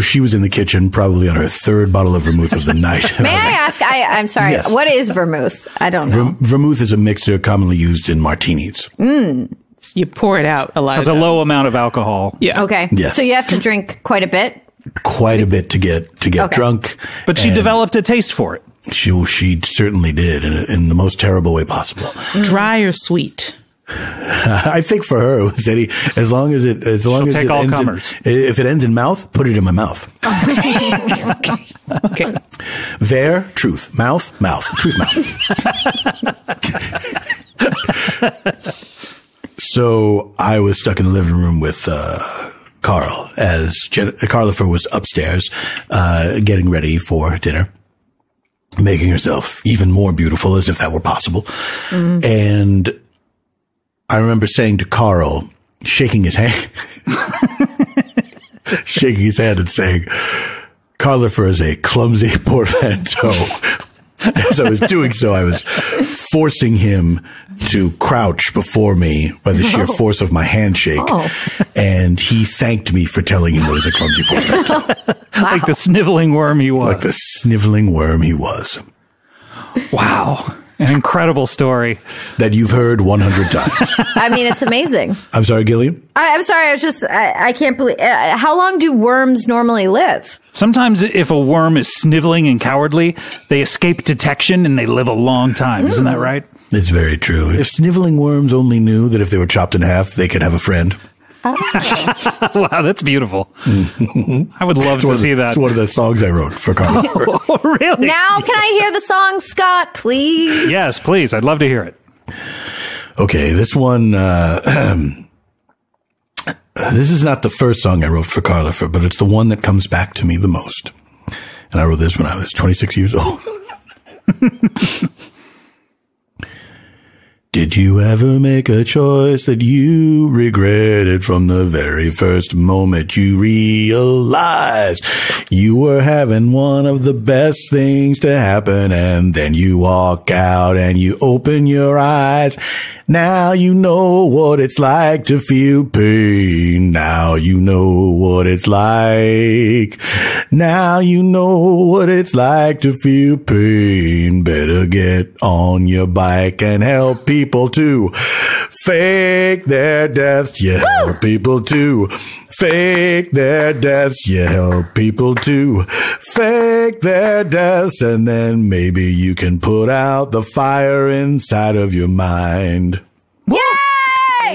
She was in the kitchen, probably on her third bottle of vermouth of the night. May I ask? I, I'm sorry. Yes. What is vermouth? I don't know. Ver vermouth is a mixer commonly used in martinis. Mm. You pour it out a lot. There's a low amount of alcohol. Yeah. Okay. Yeah. So you have to drink quite a bit. Quite a bit to get to get okay. drunk. But she developed a taste for it. She she certainly did in, in the most terrible way possible. Dry or sweet? I think for her it was any as long as it as long She'll as take it all ends comers. In, if it ends in mouth, put it in my mouth. Okay. Okay. Okay. There, truth, mouth, mouth, truth, mouth. So I was stuck in the living room with uh, Carl, as Jen- Carlifer was upstairs uh, getting ready for dinner, making herself even more beautiful, as if that were possible. Mm. And I remember saying to Carl, shaking his hand, shaking his hand and saying, Carlifer is a clumsy portmanteau. As I was doing so, I was forcing him to crouch before me by the sheer oh. force of my handshake. Oh. And he thanked me for telling him it was a clumsy portmanteau. Wow. Like the sniveling worm he was. Like the sniveling worm he was. Wow. An incredible story. That you've heard one hundred times. I mean, it's amazing. I'm sorry, Gillian? I, I'm sorry. I was just, I, I can't believe. Uh, how long do worms normally live? Sometimes if a worm is sniveling and cowardly, they escape detection and they live a long time. Mm. Isn't that right? It's very true. If sniveling worms only knew that if they were chopped in half, they could have a friend. Oh. Wow, that's beautiful. I would love it's to see of, that. It's one of the songs I wrote for Carlifer. Oh, oh, really? Now can I hear the song, Scott, please? Yes, please. I'd love to hear it. Okay, this one, uh, this is not the first song I wrote for Carlifer, but it's the one that comes back to me the most. And I wrote this when I was twenty-six years old. Did you ever make a choice that you regretted from the very first moment you realized you were having one of the best things to happen, and then you walk out and you open your eyes? Now you know what it's like to feel pain. Now you know what it's like. Now you know what it's like to feel pain. Better get on your bike and help people. People to fake their deaths, you help people to fake their deaths, you help people to fake their deaths, and then maybe you can put out the fire inside of your mind. Yay!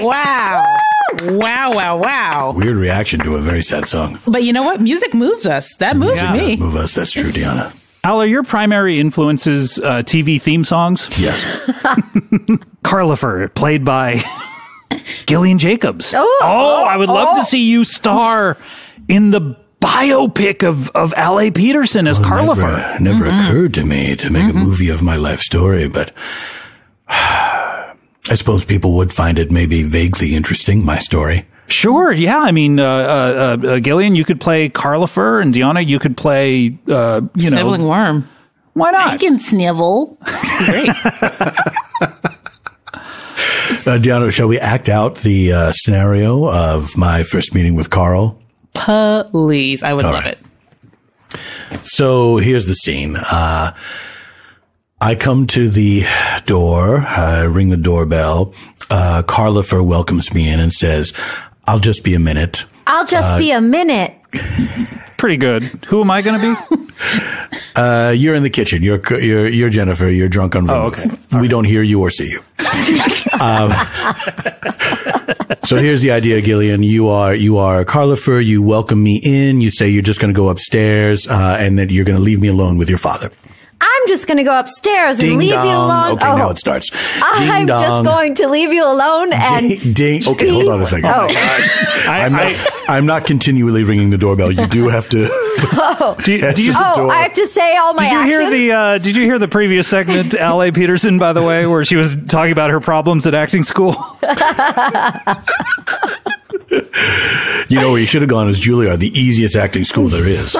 Wow. Wow, wow, wow. Weird reaction to a very sad song. But you know what? Music moves us. That moves yeah. me. Music does move us. That's true, Diona. Al, are your primary influences uh, T V theme songs? Yes. Carlifer, played by Gillian Jacobs. Oh, oh I would oh. love to see you star in the biopic of, of Al A. Peterson as oh, Carlifer. It never, never mm-hmm. occurred to me to make mm-hmm. a movie of my life story, but I suppose people would find it maybe vaguely interesting, my story. Sure, yeah. I mean, uh, uh, uh, Gillian, you could play Carlifer, and Diona, you could play, uh, you know. Sniveling worm. Why not? I can snivel. Great. uh, Diona, shall we act out the uh, scenario of my first meeting with Carl? Please. I would All love right. it. So here's the scene. Uh, I come to the door. I ring the doorbell. Uh, Carlifer welcomes me in and says, I'll just be a minute. I'll just uh, be a minute. Pretty good. Who am I going to be? uh, you're in the kitchen. You're you're, you're Jennifer. You're drunk on oh, okay. We right. don't hear you or see you. um, so here's the idea, Gillian. You are you are Carlifer. You welcome me in. You say you're just going to go upstairs uh, and that you're going to leave me alone with your father. I'm just going to go upstairs and ding leave dong. You alone. Okay, oh. now it starts. Ding I'm dong. Just going to leave you alone and... Ding, ding. Okay, hold on a second. Oh. I'm, not, I'm not continually ringing the doorbell. You do have to... Oh, do you, do you, oh I have to say all my did you actions? Hear the, uh, did you hear the previous segment, Al A. Peterson, by the way, where she was talking about her problems at acting school? You know where you should have gone is Juilliard, the easiest acting school there is.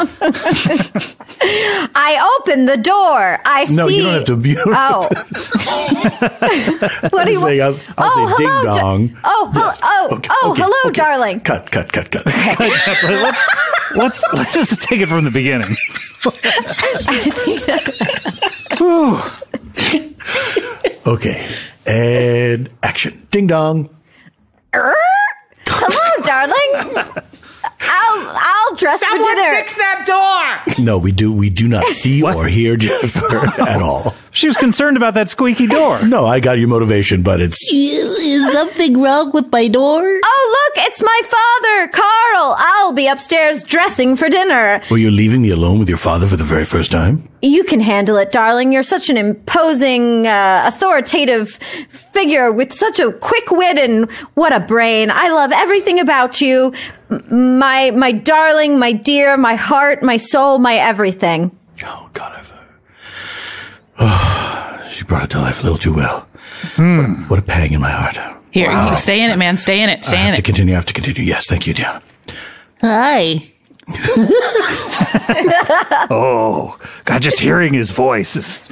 I open the door. I no, see. No, you don't have to. Don't oh. Have to. What do you say? I'll, I'll oh, say hello, ding dong. Da oh, yes. oh, okay, oh, okay, hello, okay. darling. Cut, cut, cut, cut. Okay. let's, let's let's just take it from the beginning. Okay, and action. Ding dong. Hello, darling. I'll I'll dress Someone for dinner. Someone fix that door. No, we do we do not see or hear Jennifer oh. at all. She was concerned about that squeaky door. No, I got your motivation, but it's is, is something wrong with my door? Oh, it's my father, Carl. I'll be upstairs dressing for dinner. Were you leaving me alone with your father for the very first time? You can handle it, darling. You're such an imposing, uh, authoritative figure with such a quick wit and what a brain. I love everything about you. M my, my darling, my dear, my heart, my soul, my everything. Oh, God, I've... Oh, she brought it to life a little too well. Mm. What, what a pang in my heart. Here, wow. Stay in it, man. Stay in it. Stay I in have it. To continue. I have to continue. Yes, thank you, Dion. Hi. Oh, God, just hearing his voice is...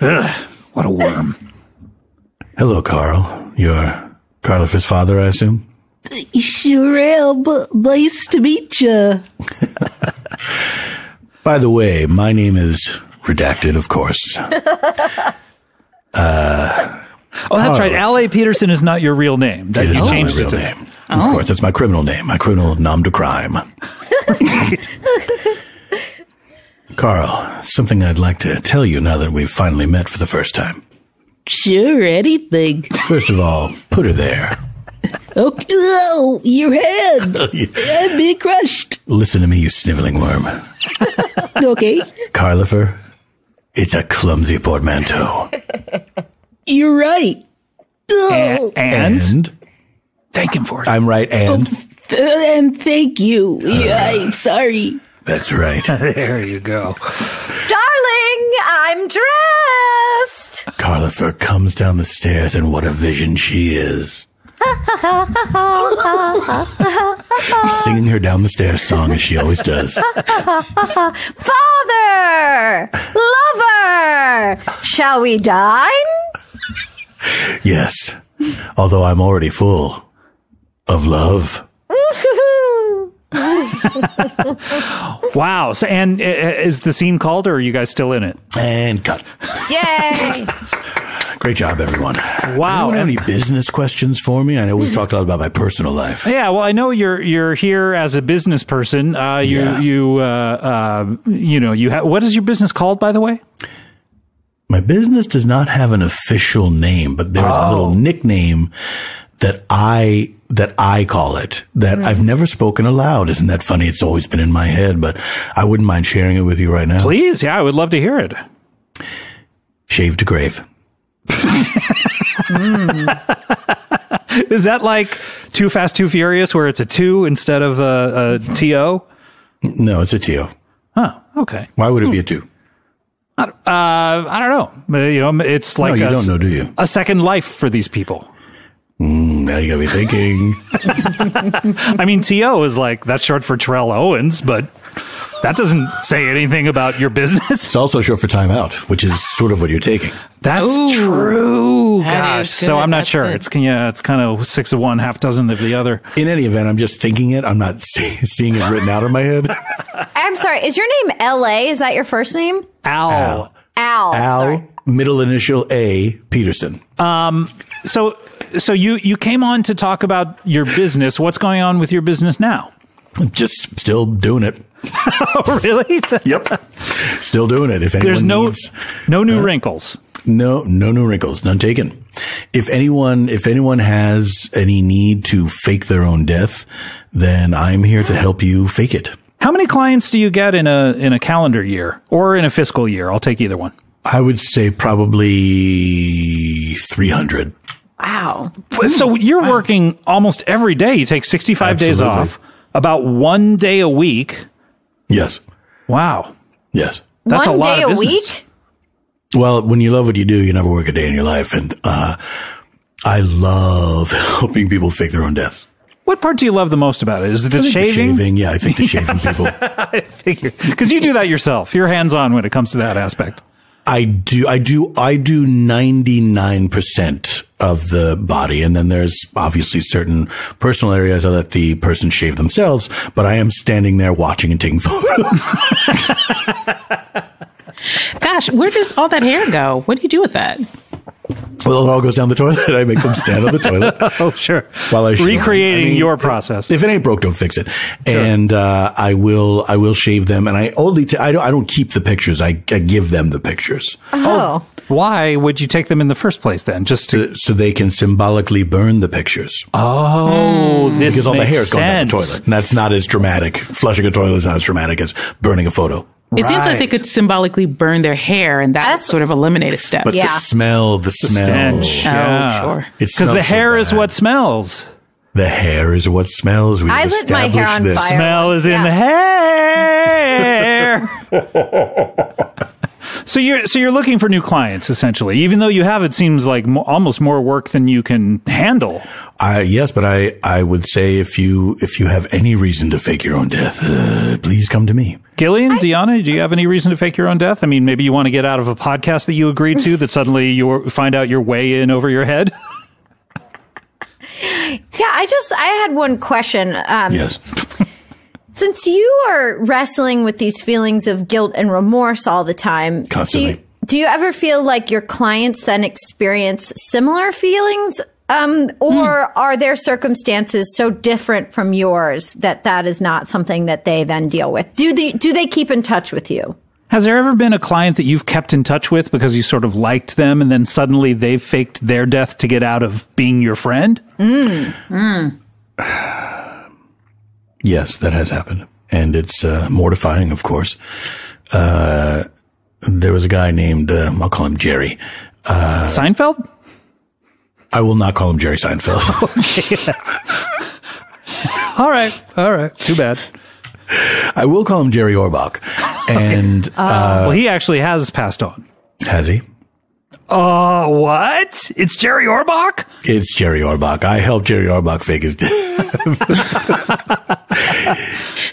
Ugh, what a worm. Hello, Carl. You're Carlifer's father, I assume? Sure am. Nice to meet you. By the way, my name is... Redacted, of course. uh... Oh, that's Carlos. Right. Al A. Peterson is not your real name. That you changed my real it to... name. Of oh. course, that's my criminal name. My criminal nom de crime. Carl, something I'd like to tell you now that we've finally met for the first time. Sure, anything. First of all, put her there. Okay. Oh, your head. I'm being crushed. Listen to me, you sniveling worm. Okay. Carlifer, it's a clumsy portmanteau. You're right. And, and? and? Thank him for it. I'm right, and? Oh, and thank you. Uh, yeah, I'm sorry. That's right. There you go. Darling, I'm dressed. Carlifer comes down the stairs, and what a vision she is. Singing her down the stairs song as she always does. Father! Lover! Shall we dine? Yes. Although I'm already full of love. Wow. So, and uh, is the scene called, or are you guys still in it? And cut. Yay! Great job, everyone. Wow. Does anyone have any business questions for me? I know we've talked a lot about my personal life. Yeah, well, I know you're you're here as a business person. Uh, you yeah. you uh, uh, you know you ha what is your business called, by the way? My business does not have an official name, but there's oh. a little nickname that I that I call it that mm. I've never spoken aloud. Isn't that funny? It's always been in my head, but I wouldn't mind sharing it with you right now. Please, yeah, I would love to hear it. Shave to Grave. Mm. Is that like Too Fast, Too Furious, where it's a two instead of a, a T O? No, it's a T O. Oh, okay. Why would it hmm. be a two? I, uh, I don't know. You know, it's like no, you a, don't know, do you? A second life for these people. Mm, now you gotta be thinking. I mean, T O is like, that's short for Terrell Owens, but that doesn't say anything about your business. It's also short for time out, which is sort of what you're taking. That's Ooh, true. That Gosh. So I'm not That's sure. Good. It's yeah, it's kind of six of one, half dozen of the other. In any event, I'm just thinking it. I'm not see seeing it written out in my head. I'm sorry. Is your name L A? Is that your first name? Al. Al. Al. Al sorry. Middle initial A. Peterson. Um. So so you you came on to talk about your business. What's going on with your business now? I'm just still doing it. Oh, really? Yep. Still doing it. If anyone There's no, needs, no new uh, wrinkles. No, no new wrinkles. None taken. If anyone, if anyone has any need to fake their own death, then I'm here to help you fake it. How many clients do you get in a, in a calendar year or in a fiscal year? I'll take either one. I would say probably three hundred. Wow. So you're wow. working almost every day. You take sixty-five Absolutely. Days off, about one day a week. Yes. Wow. Yes. That's a lot of business. One day a week? Well, when you love what you do, you never work a day in your life. And uh, I love helping people fake their own deaths. What part do you love the most about it? Is it the shaving? The shaving, yeah. I think the shaving people. I figure. Because you do that yourself. You're hands-on when it comes to that aspect. I do, I do, I do ninety-nine percent of the body. And then there's obviously certain personal areas I let the person shave themselves, but I am standing there watching and taking photos. Gosh, where does all that hair go? What do you do with that? Well, it all goes down the toilet. I make them stand on the toilet. Oh, sure. While I recreating I mean, your process. If it ain't broke, don't fix it. Sure. And uh, I will, I will shave them. And I only, t- I don't, I don't keep the pictures. I, I give them the pictures. Oh. oh, why would you take them in the first place then? Just to- so, so they can symbolically burn the pictures. Oh, mm. this because all makes the hair is going down the toilet, and that's not as dramatic. Flushing a toilet is not as dramatic as burning a photo. It right. seems like they could symbolically burn their hair, and that That's, sort of eliminate a step. But yeah. the smell, the, the smell. Stench. Oh, yeah. sure. Because the hair so is what smells. The hair is what smells. We've I lit my hair on this. fire. Smell is yeah. in the hair. So you're so you're looking for new clients, essentially, even though you have, it seems like mo- almost more work than you can handle. I, yes, but I, I would say if you if you have any reason to fake your own death, uh, please come to me. Gillian, I, Diona, do you have any reason to fake your own death? I mean, maybe you want to get out of a podcast that you agreed to that suddenly you find out you're way in over your head. Yeah, I just I had one question. Um, yes. Since you are wrestling with these feelings of guilt and remorse all the time, constantly, do you, do you ever feel like your clients then experience similar feelings? Um, or mm. are their circumstances so different from yours that that is not something that they then deal with? Do they, do they keep in touch with you? Has there ever been a client that you've kept in touch with because you sort of liked them and then suddenly they faked their death to get out of being your friend? Mm. Mm. Yes, that has happened. And it's uh, mortifying, of course. Uh, there was a guy named, uh, I'll call him Jerry. Uh, Seinfeld? I will not call him Jerry Seinfeld. Okay. All right. All right. Too bad. I will call him Jerry Orbach. And okay. uh, uh, well, he actually has passed on. Has he? Oh, uh, what? It's Jerry Orbach? It's Jerry Orbach. I helped Jerry Orbach fake his death.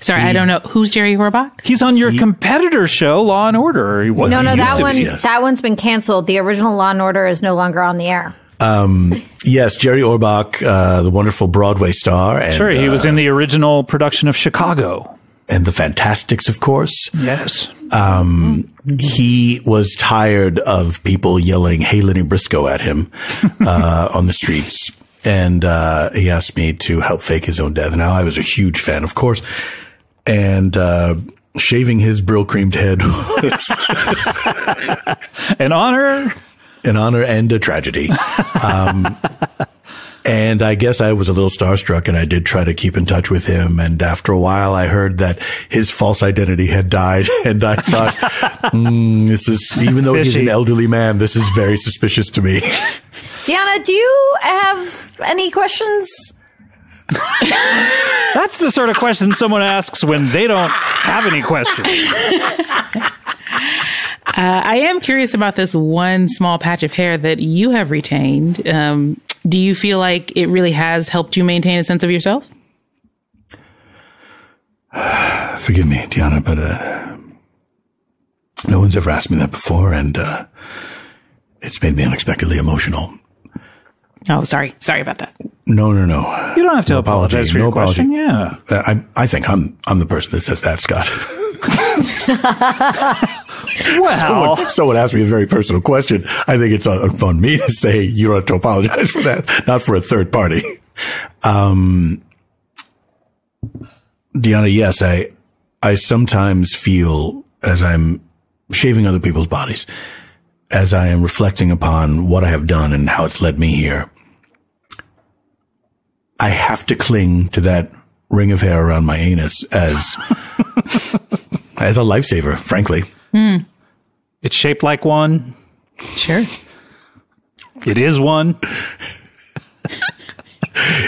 Sorry, he, I don't know. Who's Jerry Orbach? He's on your he, competitor show, Law and Order. He no, no, that one, be, yes. that one's been canceled. The original Law and Order is no longer on the air. Um, yes, Jerry Orbach, uh, the wonderful Broadway star. And, sure, he uh, was in the original production of Chicago. And the Fantastics, of course. Yes. Um, he was tired of people yelling, "Hey, Lenny Briscoe," at him, uh, on the streets. And, uh, he asked me to help fake his own death. Now, I was a huge fan, of course. And, uh, shaving his brill creamed head was an honor. An honor and a tragedy. Um, And I guess I was a little starstruck, and I did try to keep in touch with him. And after a while, I heard that his false identity had died. And I thought, mm, this is, even though Fishy. He's an elderly man, this is very suspicious to me. Diona, do you have any questions? That's the sort of question someone asks when they don't have any questions. Uh, I am curious about this one small patch of hair that you have retained. Um, do you feel like it really has helped you maintain a sense of yourself? Forgive me, Diona, but uh, no one's ever asked me that before, and uh, it's made me unexpectedly emotional. Oh, sorry. Sorry about that. No, no, no. You don't have to no apologize, apologize for no your apology. question. Yeah, I, I think I'm, I'm the person that says that, Scott. Well, someone, someone asked me a very personal question. I think it's on, on me to say you don't have to apologize for that, not for a third party. Um, Diona, yes, I, I sometimes feel as I'm shaving other people's bodies, as I am reflecting upon what I have done and how it's led me here, I have to cling to that ring of hair around my anus as as a lifesaver, frankly. Mm. It's shaped like one. Sure. It is one.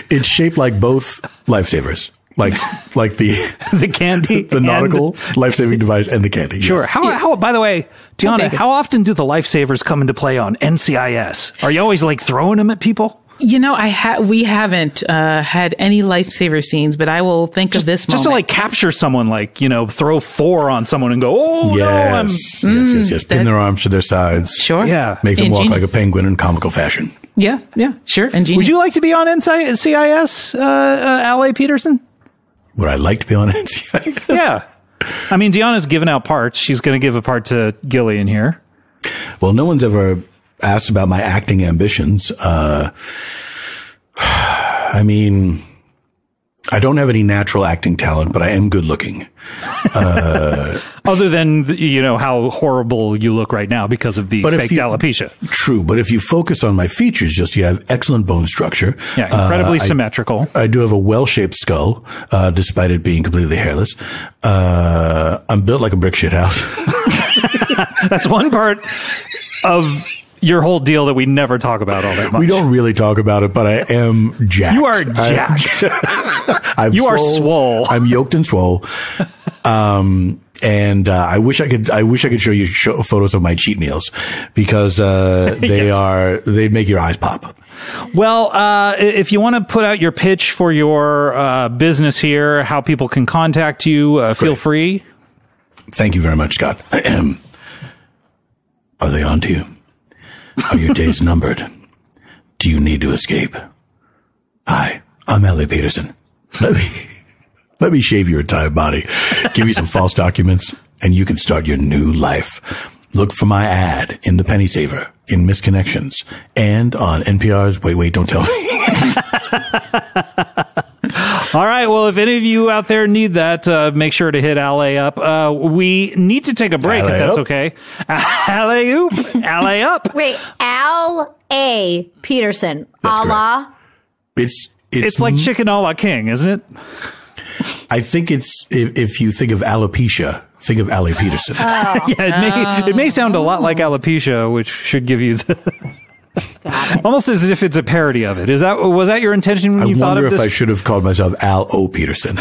It's shaped like both lifesavers. Like like the the candy, the nautical life-saving device, and the candy. Sure. Yes. How, yes. how? By the way, Diona, how often do the lifesavers come into play on N C I S? Are you always like throwing them at people? You know, I ha- we haven't uh, had any lifesaver scenes, but I will think just, of this moment. Just to like capture someone, like, you know, throw four on someone and go, oh, yes, no, I'm... Yes, mm, yes, yes. Pin that, their arms to their sides. Sure. Yeah. Make them Ingenious. walk like a penguin in comical fashion. Yeah, yeah, sure. Ingenious. Would you like to be on N C I S, uh, uh, Al A. Peterson? Would I like to be on N C I S? Yeah. I mean, Diona's given out parts. She's going to give a part to Gillian here. Well, no one's ever asked about my acting ambitions, uh, I mean, I don't have any natural acting talent, but I am good looking. Uh, Other than, the, you know, how horrible you look right now because of the faked you, alopecia. True. But if you focus on my features, you'll see I have excellent bone structure. Yeah, incredibly uh, I, symmetrical. I do have a well-shaped skull, uh, despite it being completely hairless. Uh, I'm built like a brick shit house. That's one part of your whole deal that we never talk about all that much. We don't really talk about it, but I am jacked. You are jacked. I'm you swole. are swole. I'm yoked and swole. Um, and, uh, I wish I could, I wish I could show you show photos of my cheat meals because, uh, they yes. are, they make your eyes pop. Well, uh, if you want to put out your pitch for your, uh, business here, how people can contact you, uh, feel Great. free. Thank you very much, Scott. Are they on to you? Are your days numbered? Do you need to escape? Hi, I'm Al A. Peterson. Let me, let me shave your entire body, give you some false documents, and you can start your new life. Look for my ad in The Penny Saver, in Misconnections, and on N P R's Wait, Wait, Don't Tell Me. All right. Well, if any of you out there need that, uh, make sure to hit Al A up. Uh, we need to take a break, if that's okay. Al A oop. Al A up. Wait, Al A. Peterson. A la. It's, it's, it's like chicken a la king, isn't it? I think it's, if, if you think of alopecia, think of Al A. Peterson. Oh, yeah, it, no. may, it may sound a lot like alopecia, which should give you the... Almost as if it's a parody of it. Is that was that your intention when I you thought of this? I wonder if I should have called myself Al O. Peterson.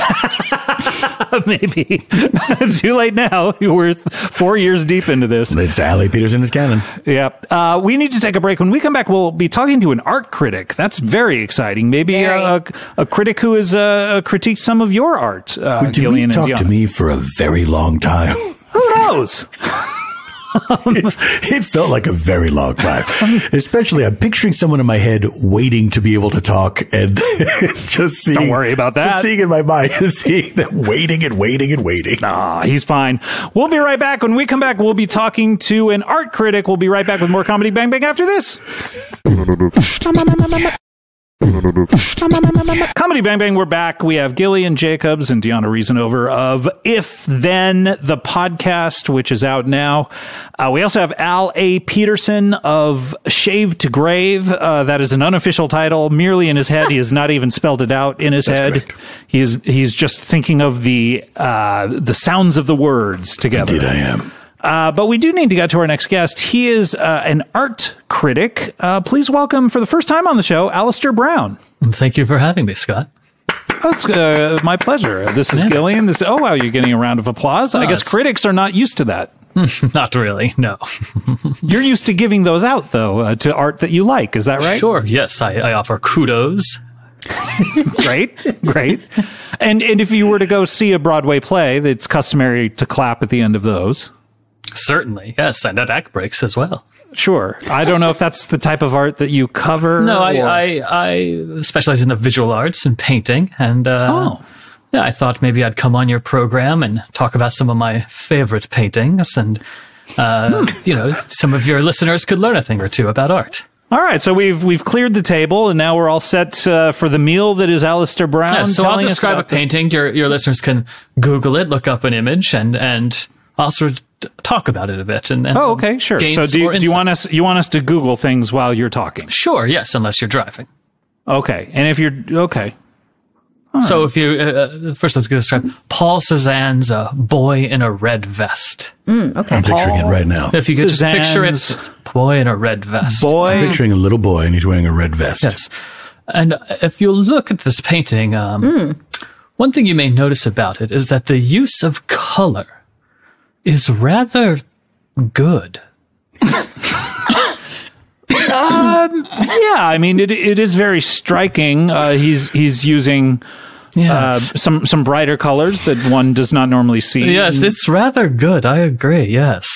Maybe. It's too late now. We're four years deep into this. It's Al A. Peterson is canon. Yep. Uh, we need to take a break. When we come back, we'll be talking to an art critic. That's very exciting. Maybe very. A, a critic who has uh, critiqued some of your art, uh, Did Gillian and Diona. Talk to me for a very long time. Who knows? Um, it, it felt like a very long time, especially I'm picturing someone in my head waiting to be able to talk and just seeing. Don't worry about that. Just seeing in my mind, just seeing them waiting and waiting and waiting. Nah, he's fine. We'll be right back. When we come back, we'll be talking to an art critic. We'll be right back with more Comedy Bang Bang after this. Comedy Bang Bang, we're back. We have Gillian Jacobs and Diona Reasonover of If Then, the podcast, which is out now. Uh, we also have Al A. Peterson of Shave to Grave. Uh, that is an unofficial title, merely in his head. He has not even spelled it out in his That's head. Correct. He is, he's just thinking of the, uh, the sounds of the words together. Indeed I am. Uh, but we do need to get to our next guest. He is uh, an art critic. Uh, please welcome, for the first time on the show, Alistair Brown. Thank you for having me, Scott. Oh, it's uh, my pleasure. This is yeah. Gillian. This, oh, wow, you're getting a round of applause. Oh, I guess it's... critics are not used to that. Not really, no. You're used to giving those out, though, uh, to art that you like. Is that right? Sure, yes. I, I offer kudos. Great, great. And, and if you were to go see a Broadway play, it's customary to clap at the end of those. Certainly, yes, and at act breaks as well. Sure. I don't know if that's the type of art that you cover. No, I, I, I specialize in the visual arts and painting, and uh, oh. yeah, I thought maybe I'd come on your program and talk about some of my favorite paintings, and uh, you know, some of your listeners could learn a thing or two about art. All right, so we've we've cleared the table, and now we're all set uh, for the meal that is Alistair Brown. Yeah, so I'll describe a painting. Your your listeners can Google it, look up an image, and and also. talk about it a bit and, and oh okay sure so do you, do you want us you want us to Google things while you're talking? Sure, yes, unless you're driving. Okay. And if you're okay All so right. if you uh, first let's describe Paul Cézanne's uh, Boy in a Red Vest. Mm, okay. I'm picturing Paul, it right now. If you could Cézanne's just picture it, boy in a red vest. Boy. I'm picturing a little boy and he's wearing a red vest. Yes. And if you look at this painting, um, mm. one thing you may notice about it is that the use of color is rather good. um, yeah, I mean, it it is very striking. Uh, he's he's using yes. uh, some some brighter colors that one does not normally see. Yes, it's rather good. I agree. Yes.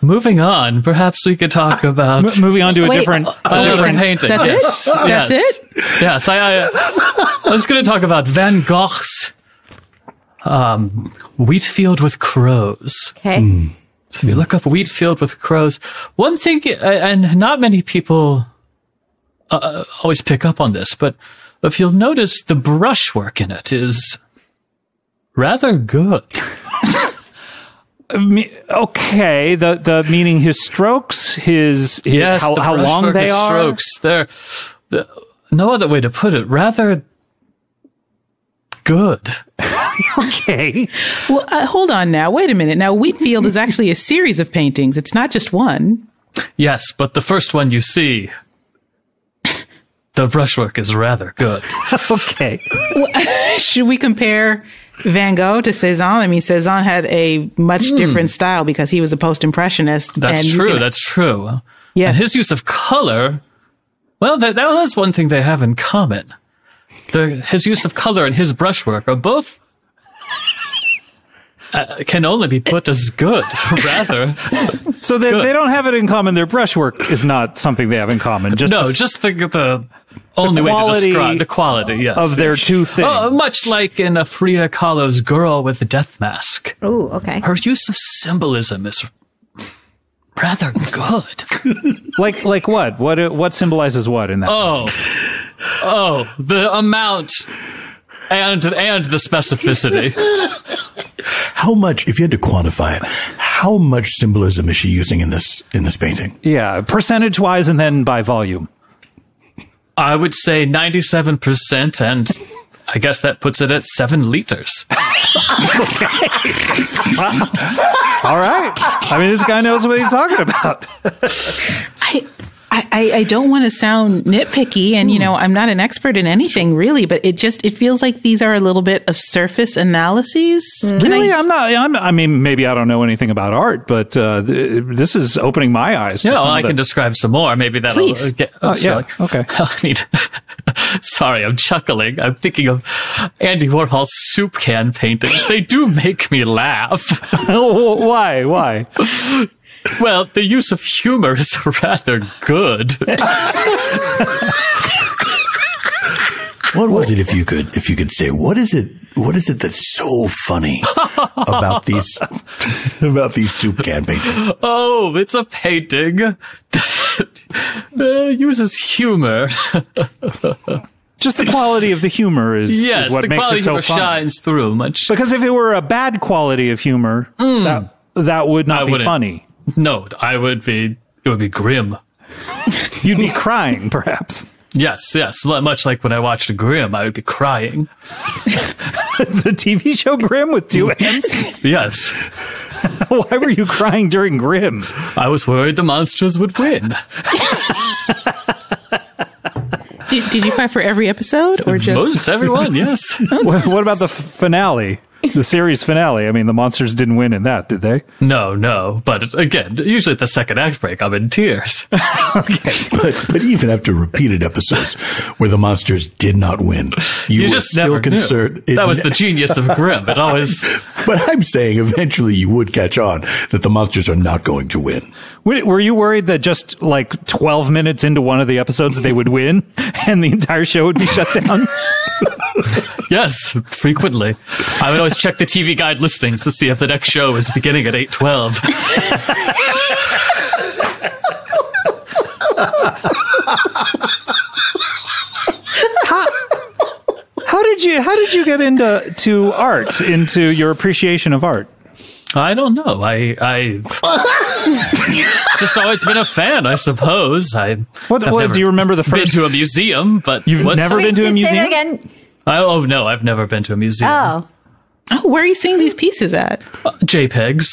Moving on, perhaps we could talk about M moving on to a Wait, different, a uh, different painting. That's yes. it. Yes. That's it. Yes, I, I, I was going to talk about Van Gogh's. Um, Wheatfield with Crows. Okay. Mm. So we look up wheat field with crows. One thing, and not many people uh, always pick up on this, but if you'll notice, the brushwork in it is rather good. I mean, okay, the the meaning his strokes, his, his yes, how, the how long they are. Strokes. They're, they're, no other way to put it. Rather good. Okay. Well, uh, hold on now. Wait a minute. Now, Wheatfield is actually a series of paintings. It's not just one. Yes, but the first one you see, the brushwork is rather good. Okay. Well, should we compare Van Gogh to Cezanne? I mean, Cezanne had a much mm. different style because he was a post-impressionist. That's and true. Can, that's true. Yes. And his use of color, well, that, that was one thing they have in common. The, his use of color and his brushwork are both uh, can only be put as good, rather. So they, good. they don't have it in common. Their brushwork is not something they have in common. Just no, the, just the, the, the only way to describe the quality yes. of their two things. Oh, much like in a Frida Kahlo's Girl with the Death Mask. Oh, okay. Her use of symbolism is rather good. Like, like what? What? What symbolizes what in that? Oh. Movie? Oh, the amount and and the specificity. How much, if you had to quantify it, how much symbolism is she using in this in this painting? Yeah, percentage-wise and then by volume. I would say ninety-seven percent, and I guess that puts it at seven liters. All right. I mean, this guy knows what he's talking about. I... I, I don't want to sound nitpicky, and, you know, I'm not an expert in anything, really, but it just, it feels like these are a little bit of surface analyses. Mm. Really? I, I'm not, I'm, I mean, maybe I don't know anything about art, but uh, th this is opening my eyes. Yeah, well, I can describe some more. Maybe that'll Please. get... Oh, uh, yeah, okay. I mean, sorry, I'm chuckling. I'm thinking of Andy Warhol's soup can paintings. They do make me laugh. Why? Why? Well, the use of humor is rather good. What was it, if you could, if you could say, what is it, what is it that's so funny about these, about these soup can paintings? Oh, it's a painting that uh, uses humor. Just the quality of the humor is, yes, is what makes it so funny. Yes, the quality of humor shines through much. Because if it were a bad quality of humor, mm. that, that would not I be wouldn't. funny. No, I would be, it would be grim. You'd be crying, perhaps. Yes, yes. Much like when I watched Grimm, I would be crying. The T V show Grimm with two M's? Yes. Why were you crying during Grimm? I was worried the monsters would win. did, did you cry for every episode? Or just... Most, everyone, yes. What, what about the finale? The series finale. I mean, the monsters didn't win in that, did they? No, no. But again, usually at the second act break, I'm in tears. Okay. But, but even after repeated episodes where the monsters did not win, you, you were just still never concerned. Knew. That was the genius of Grimm. It always. But I'm saying eventually you would catch on that the monsters are not going to win. Were you worried that just like twelve minutes into one of the episodes they would win and the entire show would be shut down? Yes, frequently. I would always check the T V guide listings to see if the next show is beginning at eight twelve. how, how did you how did you get into to art, into your appreciation of art? I don't know. I I've just always been a fan, I suppose. I what, have what never do you remember the first been to a museum, but you've never been to a museum? Say that again. I, oh no, I've never been to a museum. Oh. Oh, where are you seeing these pieces at? Uh, JPEGs.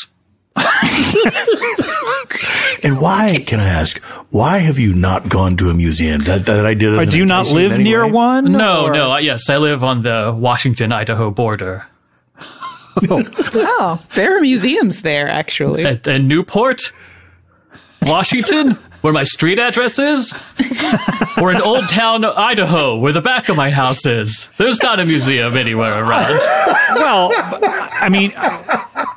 And why, can I ask, why have you not gone to a museum? That, that I did. Or do you not live near way? one? No, or? no. Uh, yes, I live on the Washington Idaho border. Oh. Oh, there are museums there, actually. At, at Newport, Washington. Where my street address is? Or in Old Town, Idaho, where the back of my house is? There's not a museum anywhere around. Well, I mean,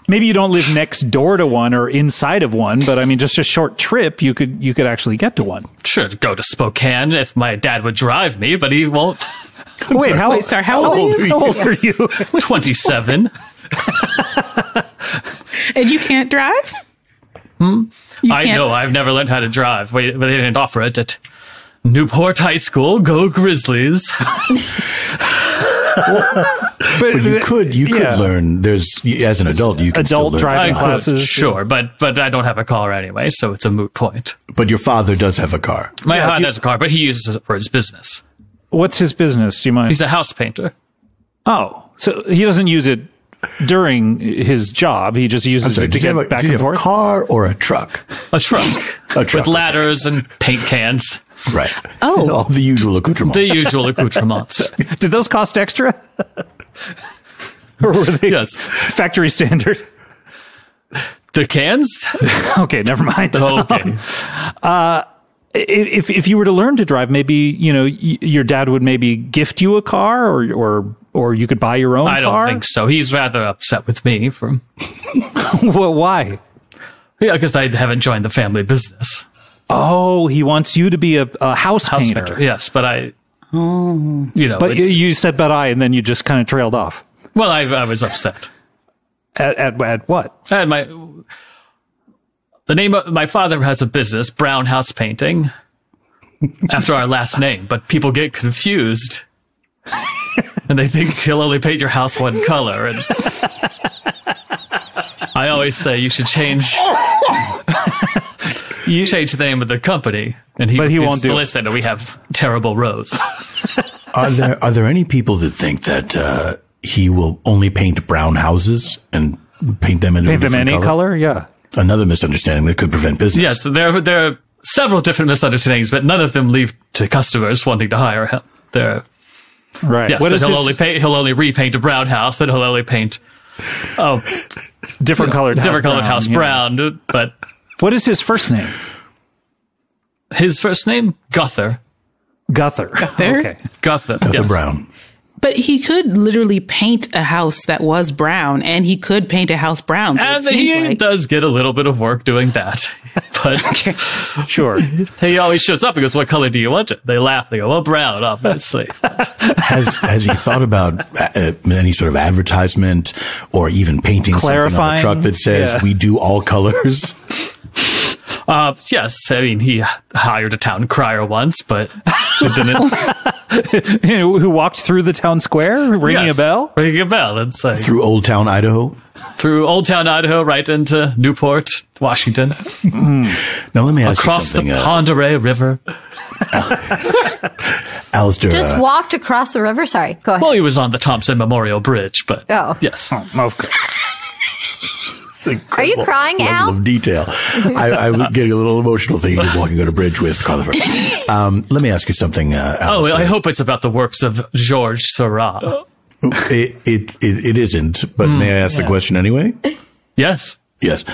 maybe you don't live next door to one or inside of one, but I mean, just a short trip, you could you could actually get to one. Sure, go to Spokane if my dad would drive me, but he won't. I'm Wait, sorry. How, Wait sorry, how, how old are you? How old are you? twenty-seven. And you can't drive? Hmm? I know, I've never learned how to drive, but they didn't offer it at Newport High School. Go Grizzlies. Well, but you could you yeah. could learn. There's as an adult you can adult still driving learn. Classes. Sure, but but I don't have a car anyway, so it's a moot point. But your father does have a car. My yeah, father has a car, but he uses it for his business. What's his business? Do you mind? He's a house painter. Oh, so he doesn't use it during his job. He just uses sorry, it to get a, back and forth. A car or a truck? A truck. A truck with ladders and paint cans. Right. Oh. And all the usual accoutrements. The usual accoutrements. Did those cost extra? Or were they yes. factory standard? The cans? Okay, never mind. Oh, okay. Uh, if, if you were to learn to drive, maybe, you know, your dad would maybe gift you a car or, or, or you could buy your own car? I don't car? think so. He's rather upset with me. From. Well, why? Yeah, because I haven't joined the family business. Oh, he wants you to be a, a house, house painter. painter. Yes, but I, oh. you know. But you said, but I, and then you just kind of trailed off. Well, I, I was upset. At, at, at what? At my, the name of, my father has a business, Brown House Painting, after our last name, but people get confused. And they think he'll only paint your house one color. And I always say you should change... You change the name of the company, and he, but he won't do listen, and we have terrible rows. Are there are there any people that think that uh, he will only paint brown houses and paint them in paint a them any color? color? Yeah, another misunderstanding that could prevent business. Yes, there there are several different misunderstandings, but none of them lead to customers wanting to hire him. There, right? Yes, what is he'll his... only paint. He'll only repaint a brown house. Then he'll only paint oh different colored house different colored house brown, yeah. but. What is his first name? His first name? Guther. Guther. Guther? Okay. Guther. Guther yes. Brown. But he could literally paint a house that was brown, and he could paint a house brown. So and he like. does get a little bit of work doing that. But okay. Sure. He always shows up and goes, what color do you want it? They laugh. They go, well, brown, obviously. has, has he thought about uh, any sort of advertisement or even painting Clarifying, something on a truck that says, yeah. we do all colors? Uh, yes, I mean, he hired a town crier once, but it didn't. Who walked through the town square, ringing yes, a bell? Ringing a bell. It's like, through Old Town, Idaho? Through Old Town, Idaho, right into Newport, Washington. Mm. Now, let me ask across you something. Across the uh, Pend Oreille River. Alistair. Just uh, walked across the river? Sorry, go ahead. Well, he was on the Thompson Memorial Bridge, but oh. yes. Oh, of course. Are you crying, level Al? Of detail. I, I was getting a little emotional thinking of walking on a bridge with Carlifer. Um, let me ask you something, uh, Alistair. Oh, I hope it's about the works of Georges Seurat. Oh. It, it, it, it isn't, but mm, may I ask yeah. the question anyway? Yes. Yes.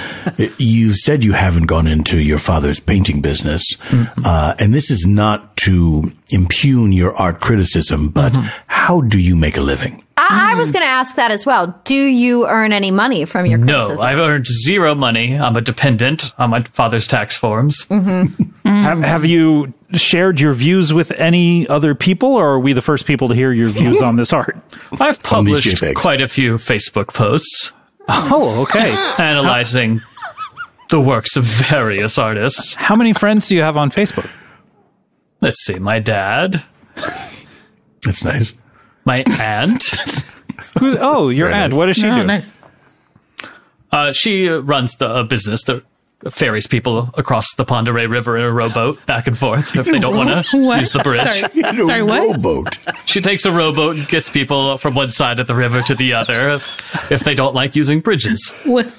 You said you haven't gone into your father's painting business, mm-hmm. uh, and this is not to impugn your art criticism, but mm-hmm. how do you make a living? I, I was going to ask that as well. Do you earn any money from your criticism? No, I've earned zero money. I'm a dependent on my father's tax forms. Mm-hmm. have, have you shared your views with any other people, or are we the first people to hear your views on this art? I've published quite a few Facebook posts. Oh, okay. Analyzing the works of various artists. How many friends do you have on Facebook? Let's see. My dad. That's nice. My aunt. Who, oh, your Very aunt. Nice. What does she oh, do? Nice. Uh, she runs the, a business that ferries people across the Pend Oreille River in a rowboat back and forth if they don't want to use the bridge. Sorry, Sorry what? Rowboat. She takes a rowboat and gets people from one side of the river to the other if they don't like using bridges. What?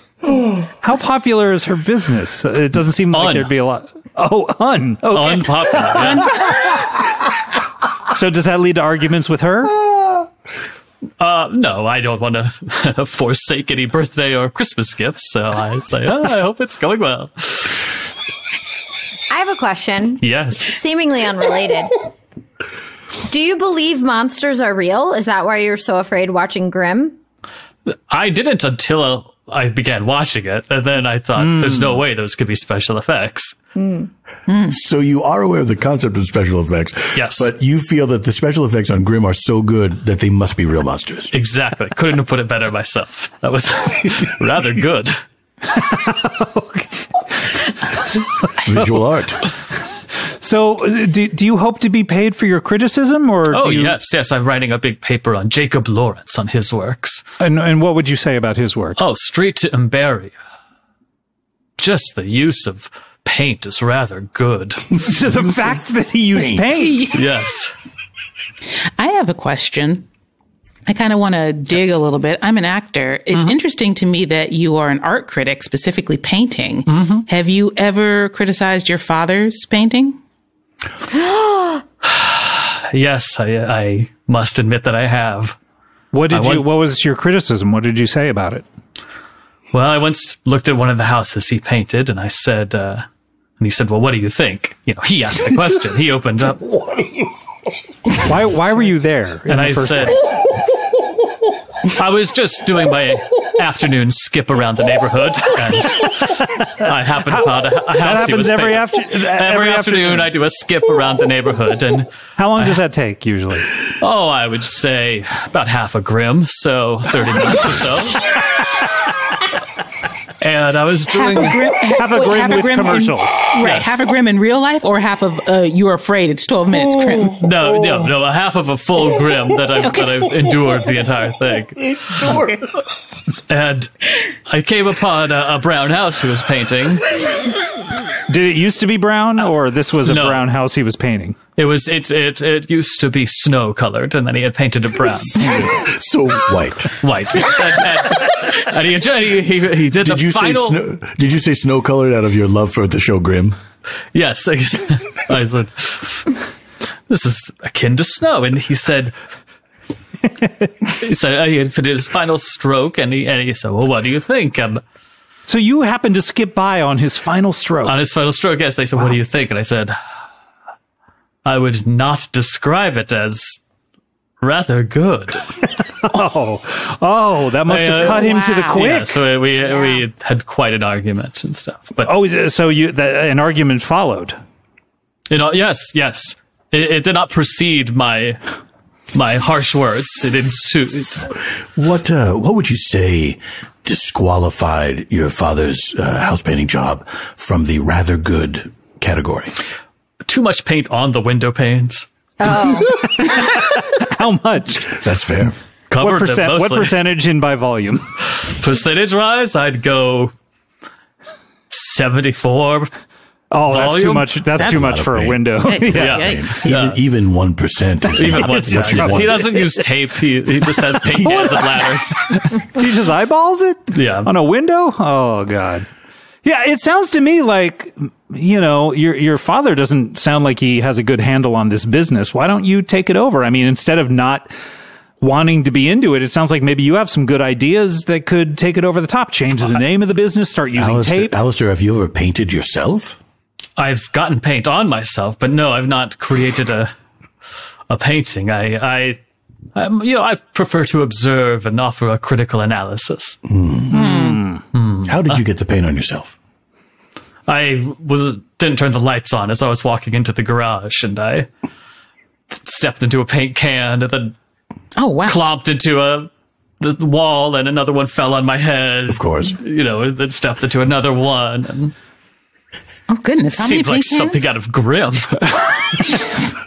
How popular is her business? It doesn't seem un. like there'd be a lot. Oh, un. Okay. Unpopular. Yeah. So does that lead to arguments with her? Uh, no, I don't want to forsake any birthday or Christmas gifts, so I say, oh, I hope it's going well. I have a question. Yes. Seemingly unrelated. Do you believe monsters are real? Is that why you're so afraid watching Grimm? I didn't until I began watching it, and then I thought, mm. there's no way those could be special effects. Mm. Mm. So you are aware of the concept of special effects. Yes. But you feel that the special effects on Grimm are so good that they must be real monsters. Exactly. Couldn't have put it better myself. That was rather good. Okay. It's visual art. So do, do you hope to be paid for your criticism? Or oh, do you... yes, yes. I'm writing a big paper on Jacob Lawrence, on his works. And, and what would you say about his work? Oh, Street to Imberia. Just the use of paint is rather good. So the fact that he used paint. paint. Yes. I have a question. I kind of want to dig yes. a little bit. I'm an actor. It's mm-hmm. interesting to me that you are an art critic, specifically painting. Mm-hmm. Have you ever criticized your father's painting? Yes, I, I must admit that I have. What did I you? What was your criticism? What did you say about it? Well, I once looked at one of the houses he painted, and I said, uh, and he said, "Well, what do you think?" You know, he asked the question. He opened up. What do you? Why? Why were you there? And the I first said. I was just doing my afternoon skip around the neighborhood, and I happened upon a, a house he was painting. That happens every, after, every, every afternoon, afternoon. I do a skip around the neighborhood, and how long I, does that take usually? Oh, I would say about half a Grimm, so thirty minutes or so. And I was doing half a Grimm, half a Grimm half with a Grimm commercials, in, right? Yes. Half a Grimm in real life, or half of uh, You're Afraid It's twelve Minutes Grimm. No, no, no, a half of a full Grimm that I've okay. that I've endured the entire thing. Endured. And I came upon a, a brown house he was painting. Did it used to be brown, or this was a no. brown house he was painting? It was. It it it used to be snow colored, and then he had painted it brown. So white, white. And, and, and he, he he did, did the you final. Say snow, did you say snow colored out of your love for the show Grimm? Yes, I, I said this is akin to snow, and he said. He said he had finished his final stroke, and he and he said, "Well, what do you think?" And so you happened to skip by on his final stroke. On his final stroke, yes. They said, wow. What do you think? And I said, I would not describe it as rather good. oh, oh, that must I, have cut uh, him wow. to the quick. Yeah, so we, yeah. we had quite an argument and stuff. But oh, so you the, an argument followed? You know, yes, yes. It, it did not precede my... my harsh words. It ensued. What, uh, what would you say disqualified your father's uh, house painting job from the rather good category? Too much paint on the window panes. Oh. How much? That's fair. Covered what, percent, mostly. What percentage in by volume? Percentage-wise, I'd go seventy-four. Oh, volume? That's too much. That's, that's too much for pain. A window. Yeah. Yeah. Yeah. Even one percent. Even one percent. He doesn't use tape. He, he just has paint as ladders. He just eyeballs it. Yeah. On a window. Oh God. Yeah. It sounds to me like you know your your father doesn't sound like he has a good handle on this business. Why don't you take it over? I mean, instead of not wanting to be into it, it sounds like maybe you have some good ideas that could take it over the top. Change the name of the business. Start using Alistair, tape. Alistair, have you ever painted yourself? I've gotten paint on myself, but no, I've not created a a painting. I, I, I you know, I prefer to observe and offer a critical analysis. Mm. Mm. How did you get the paint on yourself? I was didn't turn the lights on as I was walking into the garage, and I stepped into a paint can, and then oh wow, clomped into a. The wall, and another one fell on my head. Of course, you know, then stepped into another one. And, oh, goodness. How it seemed many like something out of Grimm.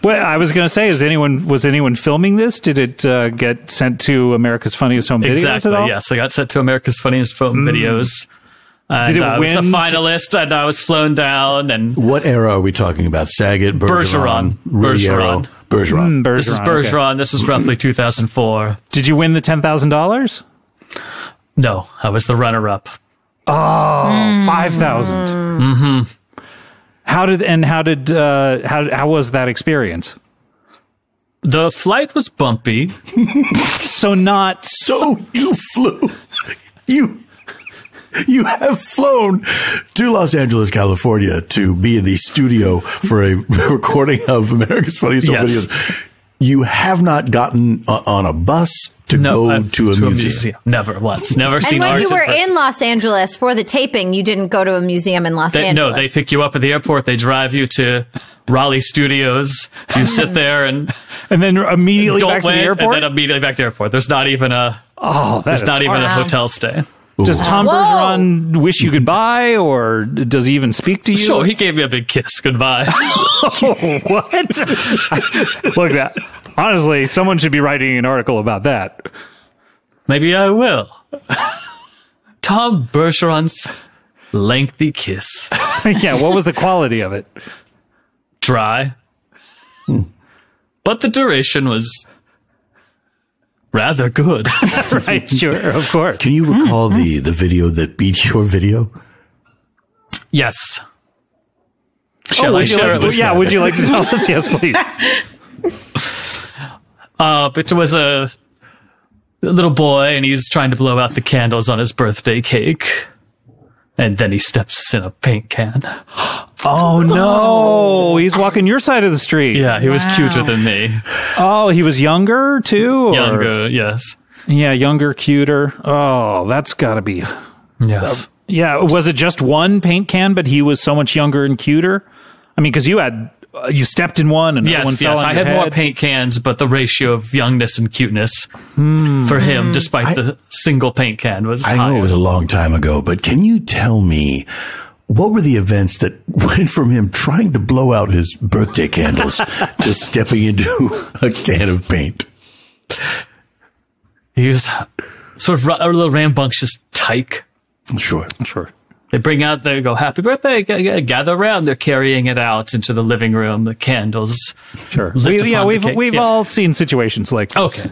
Well, I was going to say, is anyone was anyone filming this? Did it uh, get sent to America's Funniest Home Videos exactly, at all? Yes. I got sent to America's Funniest Home mm. Videos. And did it I win? I was a finalist, and I was flown down. And what era are we talking about? Saget, Bergeron, Bergeron. Bergeron. Bergeron. Mm, Bergeron. This is Bergeron. Okay. This is roughly two thousand four. Did you win the ten thousand dollars? No. I was the runner-up. Oh, mm. five thousand. Mm-hmm. How did and how did uh, how how was that experience? The flight was bumpy, so not so you flew you you have flown to Los Angeles, California, to be in the studio for a recording of America's Funniest Home yes. Videos. You have not gotten a, on a bus to no, go I've, to, a, to museum. a museum. Never once. Never seen art in person. And when you were in Los Angeles for the taping, you didn't go to a museum in Los they, Angeles. No, they pick you up at the airport. They drive you to Raleigh Studios. You sit there and... and then immediately and back to the airport? And then immediately back to the airport. There's not even a, oh, there's not even wow. a hotel stay. Does Tom Whoa. Bergeron wish you goodbye, or does he even speak to you? Sure, he gave me a big kiss goodbye. Oh, what? Look, that honestly, someone should be writing an article about that. Maybe I will. Tom Bergeron's lengthy kiss. Yeah, what was the quality of it? Dry. Hmm. But the duration was rather good. Right, sure, of course. Can you recall mm, the, mm. the video that beat your video? Yes. Shall oh, I share like, it with Yeah, that? Would you like to tell us? Yes, please. Uh, but it was a little boy, and he's trying to blow out the candles on his birthday cake. And then he steps in a paint can. Oh, no. He's walking your side of the street. Yeah, he wow. was cuter than me. Oh, he was younger, too? Or? Younger, yes. Yeah, younger, cuter. Oh, that's got to be... Yes. Uh, yeah, was it just one paint can, but he was so much younger and cuter? I mean, because you had... Uh, you stepped in one and yes, one fell yes. on your I had head. More paint cans, but the ratio of youngness and cuteness mm. for him, despite I, the single paint can, was I higher. Know it was a long time ago, but can you tell me what were the events that went from him trying to blow out his birthday candles to stepping into a can of paint? He was sort of a little rambunctious tyke. Sure, sure. They bring out, they go, happy birthday, g gather around. They're carrying it out into the living room, the candles. Sure. We, yeah, we've, we've yeah. all seen situations like this. Okay.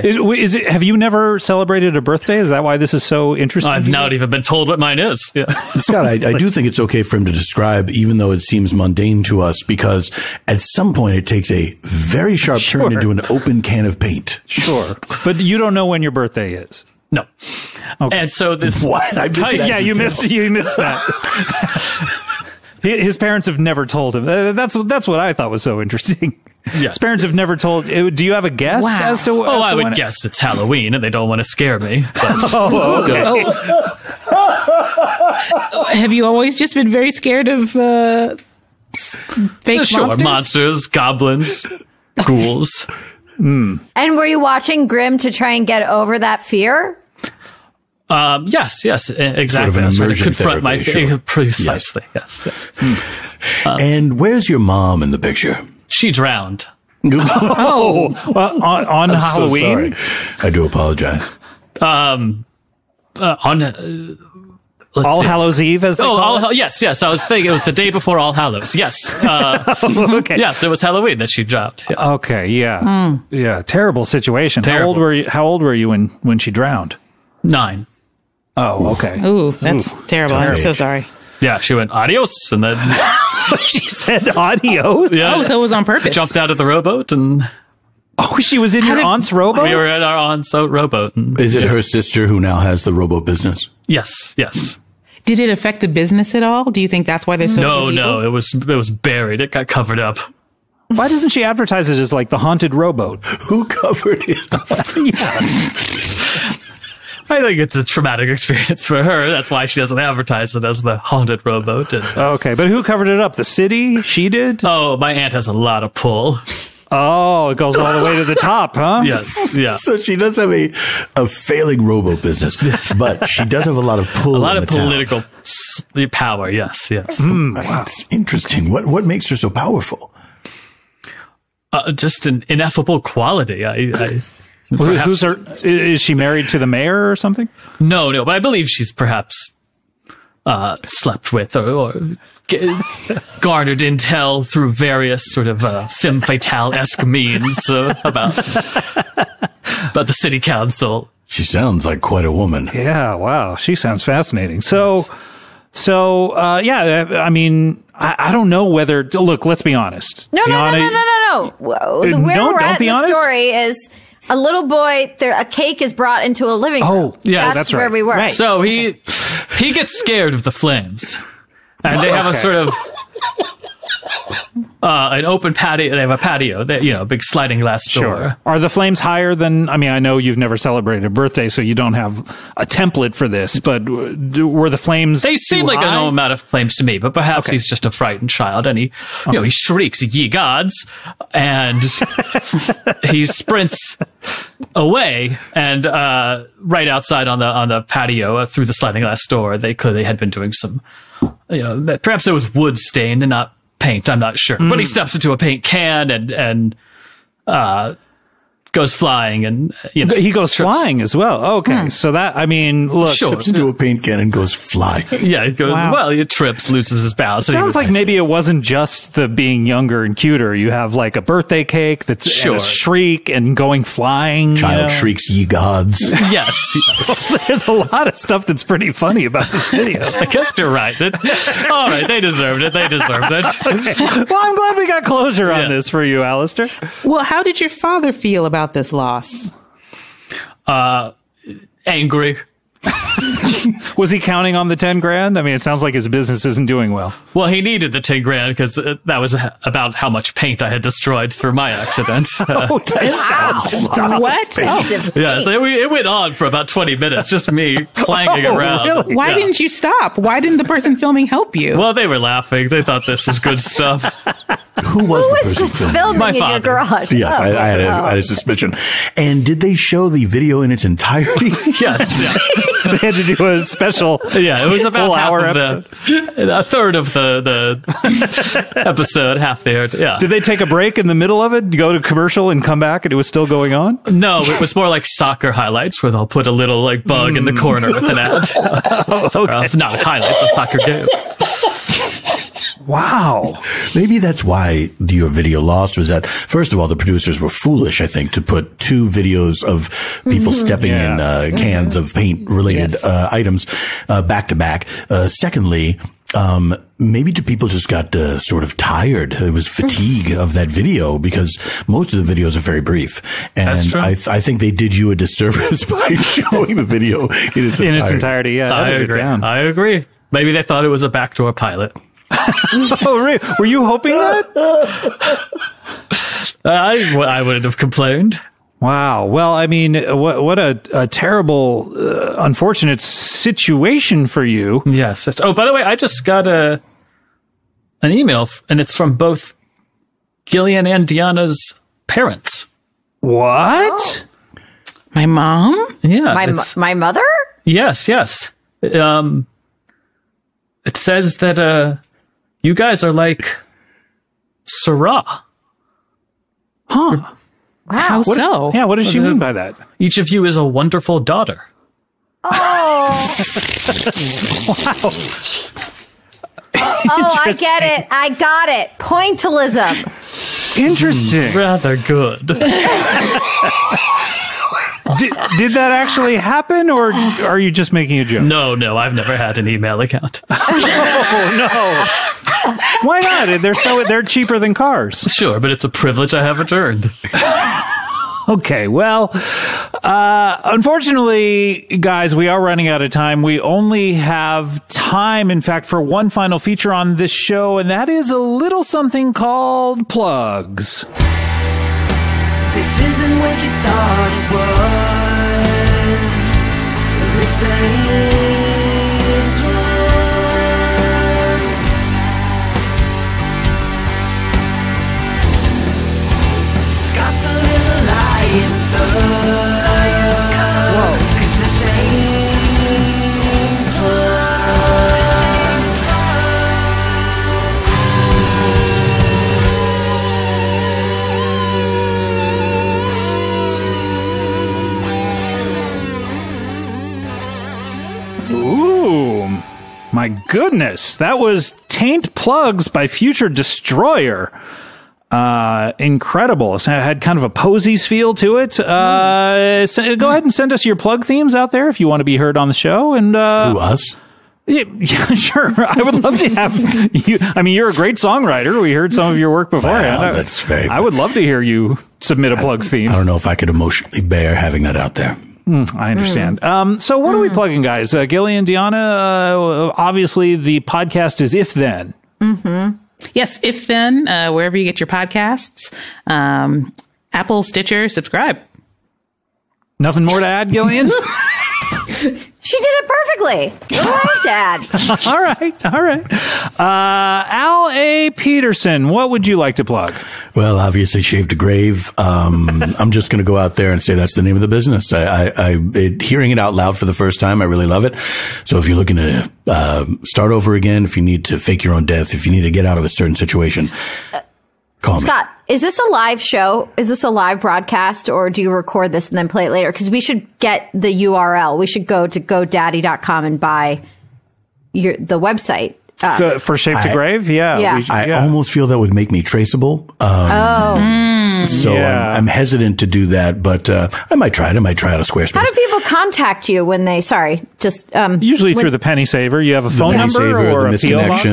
Okay. Is, is it, have you never celebrated a birthday? Is that why this is so interesting? I've not even been told what mine is. Yeah. Scott, I, I do think it's okay for him to describe, even though it seems mundane to us, because at some point it takes a very sharp sure. turn into an open can of paint. Sure. But you don't know when your birthday is. No, okay. And so this. What? I missed yeah, you missed you missed that. His parents have never told him. That's that's what I thought was so interesting. Yes, his parents yes. have never told. Do you have a guess wow. as to? As oh, to I would guess it's Halloween, and they don't want to scare me. But. Oh, okay. oh. Have you always just been very scared of uh, fake sure, monsters? monsters, goblins, ghouls? Mm. And were you watching Grimm to try and get over that fear? Um, yes, yes, exactly. Sort of an emergent confront therapy, my fear. Sure. Precisely, yes. yes, yes. Mm. Um, and where's your mom in the picture? She drowned. Oh, well, on, on I'm Halloween? So sorry. I do apologize. Um, uh, on uh, let's All see. Hallows Eve, as they oh, call all, it? Yes, yes. I was thinking it was the day before All Hallows. Yes. Uh, oh, okay. Yes, it was Halloween that she dropped. Yeah. Okay. Yeah. Mm. Yeah. Terrible situation. Terrible. How old were you? How old were you when when she drowned? Nine. Oh, okay. Ooh, that's Ooh, terrible. I'm so sorry. Yeah, she went adios, and then she said adios. Yeah. Oh, so it was on purpose. Jumped out of the rowboat and. Oh, she was in How your did, aunt's rowboat? We were in our aunt's rowboat. And Is it her sister who now has the rowboat business? Yes. Yes. Did it affect the business at all? Do you think that's why they're so No, illegal? No, it was it was buried. It got covered up. Why doesn't she advertise it as like the haunted rowboat? Who covered it up? I think it's a traumatic experience for her. That's why she doesn't advertise it as the haunted rowboat. And, uh, okay, but who covered it up? The city? She did? Oh, my aunt has a lot of pull. Oh, it goes all the way to the top, huh? Yes, yeah. So she does have a, a failing rowboat business, but she does have a lot of pull. A lot of political town. Power, yes, yes. Mm, wow. That's interesting. What, what makes her so powerful? Uh, just an ineffable quality. I, I, Who's her, is she married to the mayor or something? No, no, but I believe she's perhaps uh, slept with or... or garnered intel through various sort of uh, femme fatale-esque means uh, about, about the city council. She sounds like quite a woman. Yeah, wow. She sounds fascinating. So, yes. so uh, yeah, I mean, I, I don't know whether... Look, let's be honest. No, Diona, no, no, no, no, no, no. The, where no, we're at in the story is... A little boy, there, a cake is brought into a living room. Oh, yeah, that's, that's where right. we were. Right. So he he gets scared of the flames. And they have okay. a sort of Uh, an open patio. They have a patio. They, you know, a big sliding glass door. Sure. Are the flames higher than? I mean, I know you've never celebrated a birthday, so you don't have a template for this. But were the flames? They seem too like high? A normal amount of flames to me. But perhaps okay. he's just a frightened child, and he, you okay. know, he shrieks, "Ye gods!" and he sprints away. And uh, right outside on the on the patio, uh, through the sliding glass door, they clearly had been doing some. You know, perhaps there was wood stain and not. Paint, I'm not sure. Mm. But he steps into a paint can and and uh, goes flying, and you know, he goes trips. Flying as well. Okay, mm. so that I mean, look, sure. steps into a paint can and goes flying. Yeah, it goes, wow. well, he trips, loses his balance. It sounds was, like maybe it wasn't just the being younger and cuter. You have like a birthday cake that's sure. and a shriek and going flying. Child you know? Shrieks, ye gods. Yes, yes. Well, there's a lot of stuff that's pretty funny about this video. I guess you're right. It, all right, they deserved it. They deserved it. Okay. Well, I'm glad we got closure on yeah. this for you, Alistair. Well, how did your father feel about? About this loss? Uh, angry. Was he counting on the ten grand? I mean, it sounds like his business isn't doing well. Well, he needed the ten grand because that was about how much paint I had destroyed through my accident. Oh, wow. What? Oh. Yeah, so it, it went on for about twenty minutes, just me clanging oh, around. Really? Why yeah. didn't you stop? Why didn't the person filming help you? Well, they were laughing. They thought this was good stuff. Who was, Who was just filming, filming in your garage? Yes, oh, I, I, had a, I had a suspicion. And did they show the video in its entirety? Yes. Yeah. They had to do a special. Yeah, it was about half hour of the, a third of the, the episode, half there. Yeah. Did they take a break in the middle of it, go to commercial and come back and it was still going on? No, it was more like soccer highlights where they'll put a little like bug mm. in the corner with an ad. Oh, okay. Not highlights of soccer game. Wow. Maybe that's why your video lost was that, first of all, the producers were foolish, I think, to put two videos of people mm-hmm. stepping yeah. in uh, cans mm-hmm. of paint-related yes. uh, items uh, back-to-back. Uh, secondly, um, maybe the people just got uh, sort of tired. It was fatigue of that video because most of the videos are very brief. And that's true. I, th I think they did you a disservice by showing the video in its entirety. In its entirety, yeah. I agree. I agree. Maybe they thought it was a backdoor pilot. Oh, really? Were you hoping that? I, w I wouldn't have complained. Wow. Well, I mean, what, what a, a terrible, uh, unfortunate situation for you. Yes. It's, oh, by the way, I just got a an email, and it's from both Gillian and Diona's parents. What? Oh. My mom? Yeah. My, my mother? Yes, yes. Um, it says that... Uh, you guys are like Syrah. Huh. Wow. How so? Yeah, what does she mean by that? Each of you is a wonderful daughter. Oh. Wow. Oh, I get it. I got it. Pointillism. Interesting. Rather good. Did, did that actually happen, or are you just making a joke? No, no, I've never had an email account. Oh, no. Why not? They're so they're cheaper than cars. Sure, but it's a privilege I haven't earned. Okay, well, uh, unfortunately, guys, we are running out of time. We only have time, in fact, for one final feature on this show, and that is a little something called plugs. This isn't what you thought it was. This ain't plugs. Scott's a little lying thug. Cause this ain't plugs. This ain't Ooh, my goodness. That was Taint Plugs by Future Destroyer. Uh, incredible. So it had kind of a Posies feel to it. Uh, so go ahead and send us your plug themes out there if you want to be heard on the show. And, uh, Who, us? Yeah, yeah, sure. I would love to have you. I mean, you're a great songwriter. We heard some of your work beforehand. Wow, that's fake. I would love to hear you submit a plugs theme. I don't know if I could emotionally bear having that out there. Mm, I understand. Mm. Um, so what mm. are we plugging, guys? Uh, Gillian, Diona, uh, obviously the podcast is If Then. Mm-hmm. Yes, If Then, uh, wherever you get your podcasts, um, Apple, Stitcher, subscribe. Nothing more to add, Gillian? She did it perfectly. All right, Dad. all right, all right. Uh, Al A. Peterson, what would you like to plug? Well, obviously, Shave to Grave. Um, I'm just going to go out there and say that's the name of the business. I, I, I it, hearing it out loud for the first time, I really love it. So if you're looking to uh, start over again, if you need to fake your own death, if you need to get out of a certain situation, uh, call Scott. me. Is this a live show? Is this a live broadcast, or do you record this and then play it later? Because we should get the U R L. We should go to go daddy dot com and buy your the website. Uh, the, for Shave to I, Grave? Yeah. yeah. Should, I yeah. almost feel that would make me traceable. Um, oh. Mm, so yeah. I'm, I'm hesitant to do that, but uh, I might try it. I might try out a Squarespace. How do people contact you when they, sorry, just... Um, Usually when, through the Penny Saver. You have a phone number saver, or the a P O box?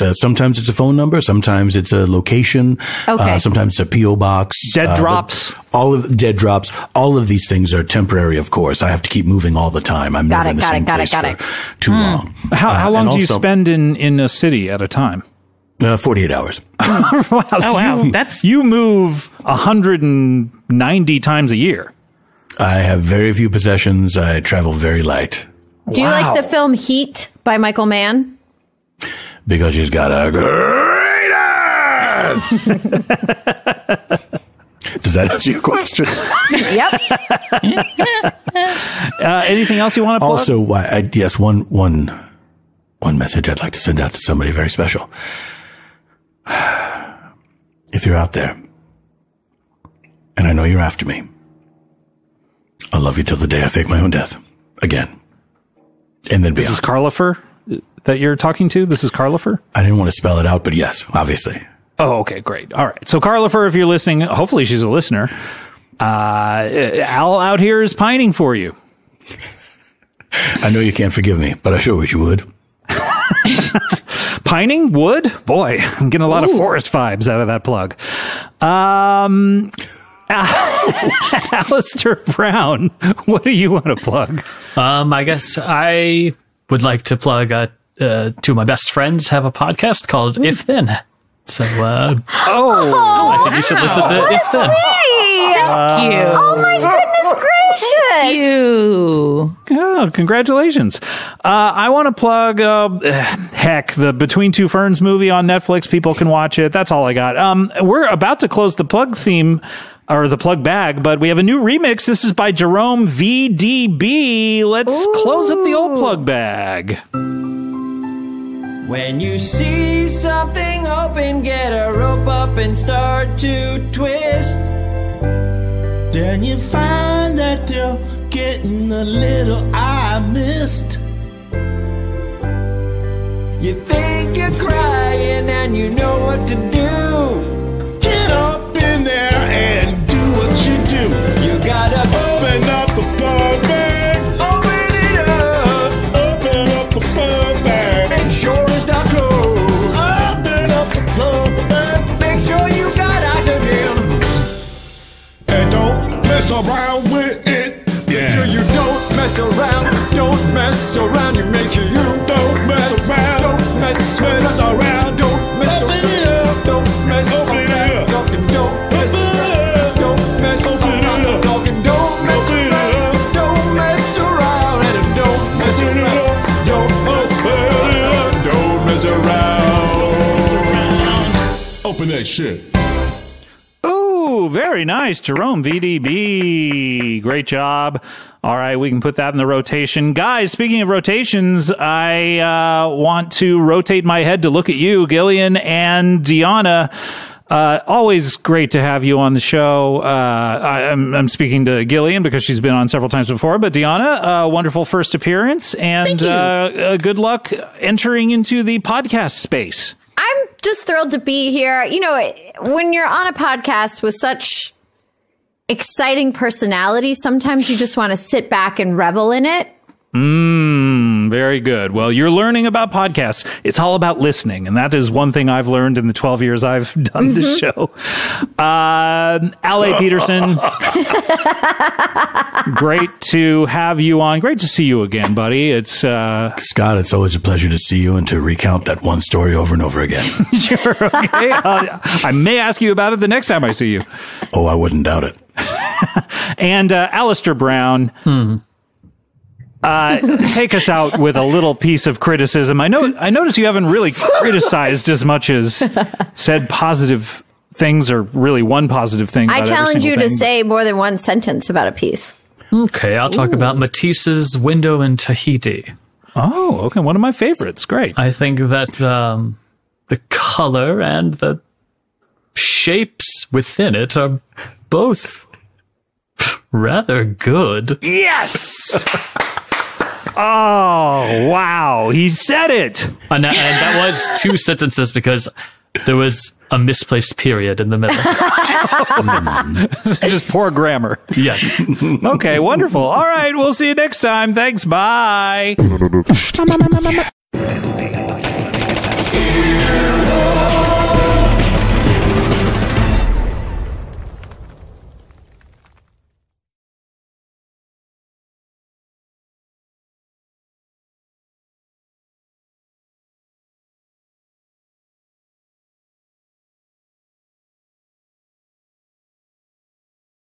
Uh, sometimes it's a phone number. Sometimes it's a location. Okay. Uh, sometimes it's a P O box. Dead uh, drops. All of Dead drops. All of these things are temporary, of course. I have to keep moving all the time. I'm got never it, in the same it, place it, for too mm. long. How, how long uh, do you also, spend in... in a city at a time? Uh, forty-eight hours. Wow. So oh, wow. You, That's, you move one hundred ninety times a year. I have very few possessions. I travel very light. Do wow. you like the film Heat by Michael Mann? Because she's got a great ass! Does that answer your question? Yep. uh, anything else you want to plug? Also, I, I, yes, one... one One message I'd like to send out to somebody very special. If you're out there, and I know you're after me, I'll love you till the day I fake my own death again. And then beyond. This is Carlifer that you're talking to? This is Carlifer? I didn't want to spell it out, but yes, obviously. Oh, okay, great. All right. So Carlifer, if you're listening, hopefully she's a listener. Uh, Al out here is pining for you. I know you can't forgive me, but I sure wish you would. Pining wood, boy, I'm getting a lot Ooh. of forest vibes out of that plug. Um, Alistair Brown, what do you want to plug? Um, I guess I would like to plug. Uh, uh, two of my best friends have a podcast called mm. If Then. So, uh, oh, I think wow. you should listen to what If Then. Sweet. Uh, Thank you. Oh my goodness gracious. Thank you. Oh, congratulations. Uh, I want to plug, uh, heck, the Between Two Ferns movie on Netflix. People can watch it. That's all I got. Um, we're about to close the plug theme or the plug bag, but we have a new remix. This is by Jerome V D B. Let's Ooh. close up the old plug bag. When you see something open, get a rope up and start to twist. Then you find that you're getting a little I missed. You think you're crying and you know what to do. Get up in there and do what you do. You gotta open up the plug bag. Open it up. Open up the plug bag. Make sure it's not closed. Open up the plug bag. Make sure you got oxygen. And don't mess around with it. Yeah. Sure, you don't mess around. Don't mess around. You make sure you don't mess around. Don't mess, mess around. Don't mess around. Don't mess around. Don't mess around. Don't mess around. Don't mess around. Don't mess around. And don't mess around. Don't mess around. Don't mess around. Open that shit. Very nice, Jerome V D B. Great job. All right, we can put that in the rotation. Guys, speaking of rotations, I uh, want to rotate my head to look at you, Gillian and Diona. Uh, always great to have you on the show. Uh, I, I'm, I'm speaking to Gillian because she's been on several times before, but Diona, uh, wonderful first appearance, and uh, uh, good luck entering into the podcast space. I'm just thrilled to be here. You know, when you're on a podcast with such exciting personalities, sometimes you just want to sit back and revel in it. Mmm, very good. Well, you're learning about podcasts. It's all about listening, and that is one thing I've learned in the twelve years I've done mm-hmm. this show. Um, Al A. Peterson, great to have you on. Great to see you again, buddy. It's uh, Scott, it's always a pleasure to see you and to recount that one story over and over again. Sure, okay. uh, I may ask you about it the next time I see you. Oh, I wouldn't doubt it. And uh, Alistair Brown. Mm-hmm. Uh, take us out with a little piece of criticism. I know, I notice you haven't really criticized as much as said positive things, or really one positive thing. I challenge you to say more than one sentence about a piece. Okay, I'll talk Ooh. about Matisse's Window in Tahiti. Oh, okay, one of my favorites. Great. I think that um, the color and the shapes within it are both rather good. Yes. Oh, wow. He said it. And that, and that was two sentences because there was a misplaced period in the middle. So just poor grammar. Yes. Okay, wonderful. All right, we'll see you next time. Thanks. Bye.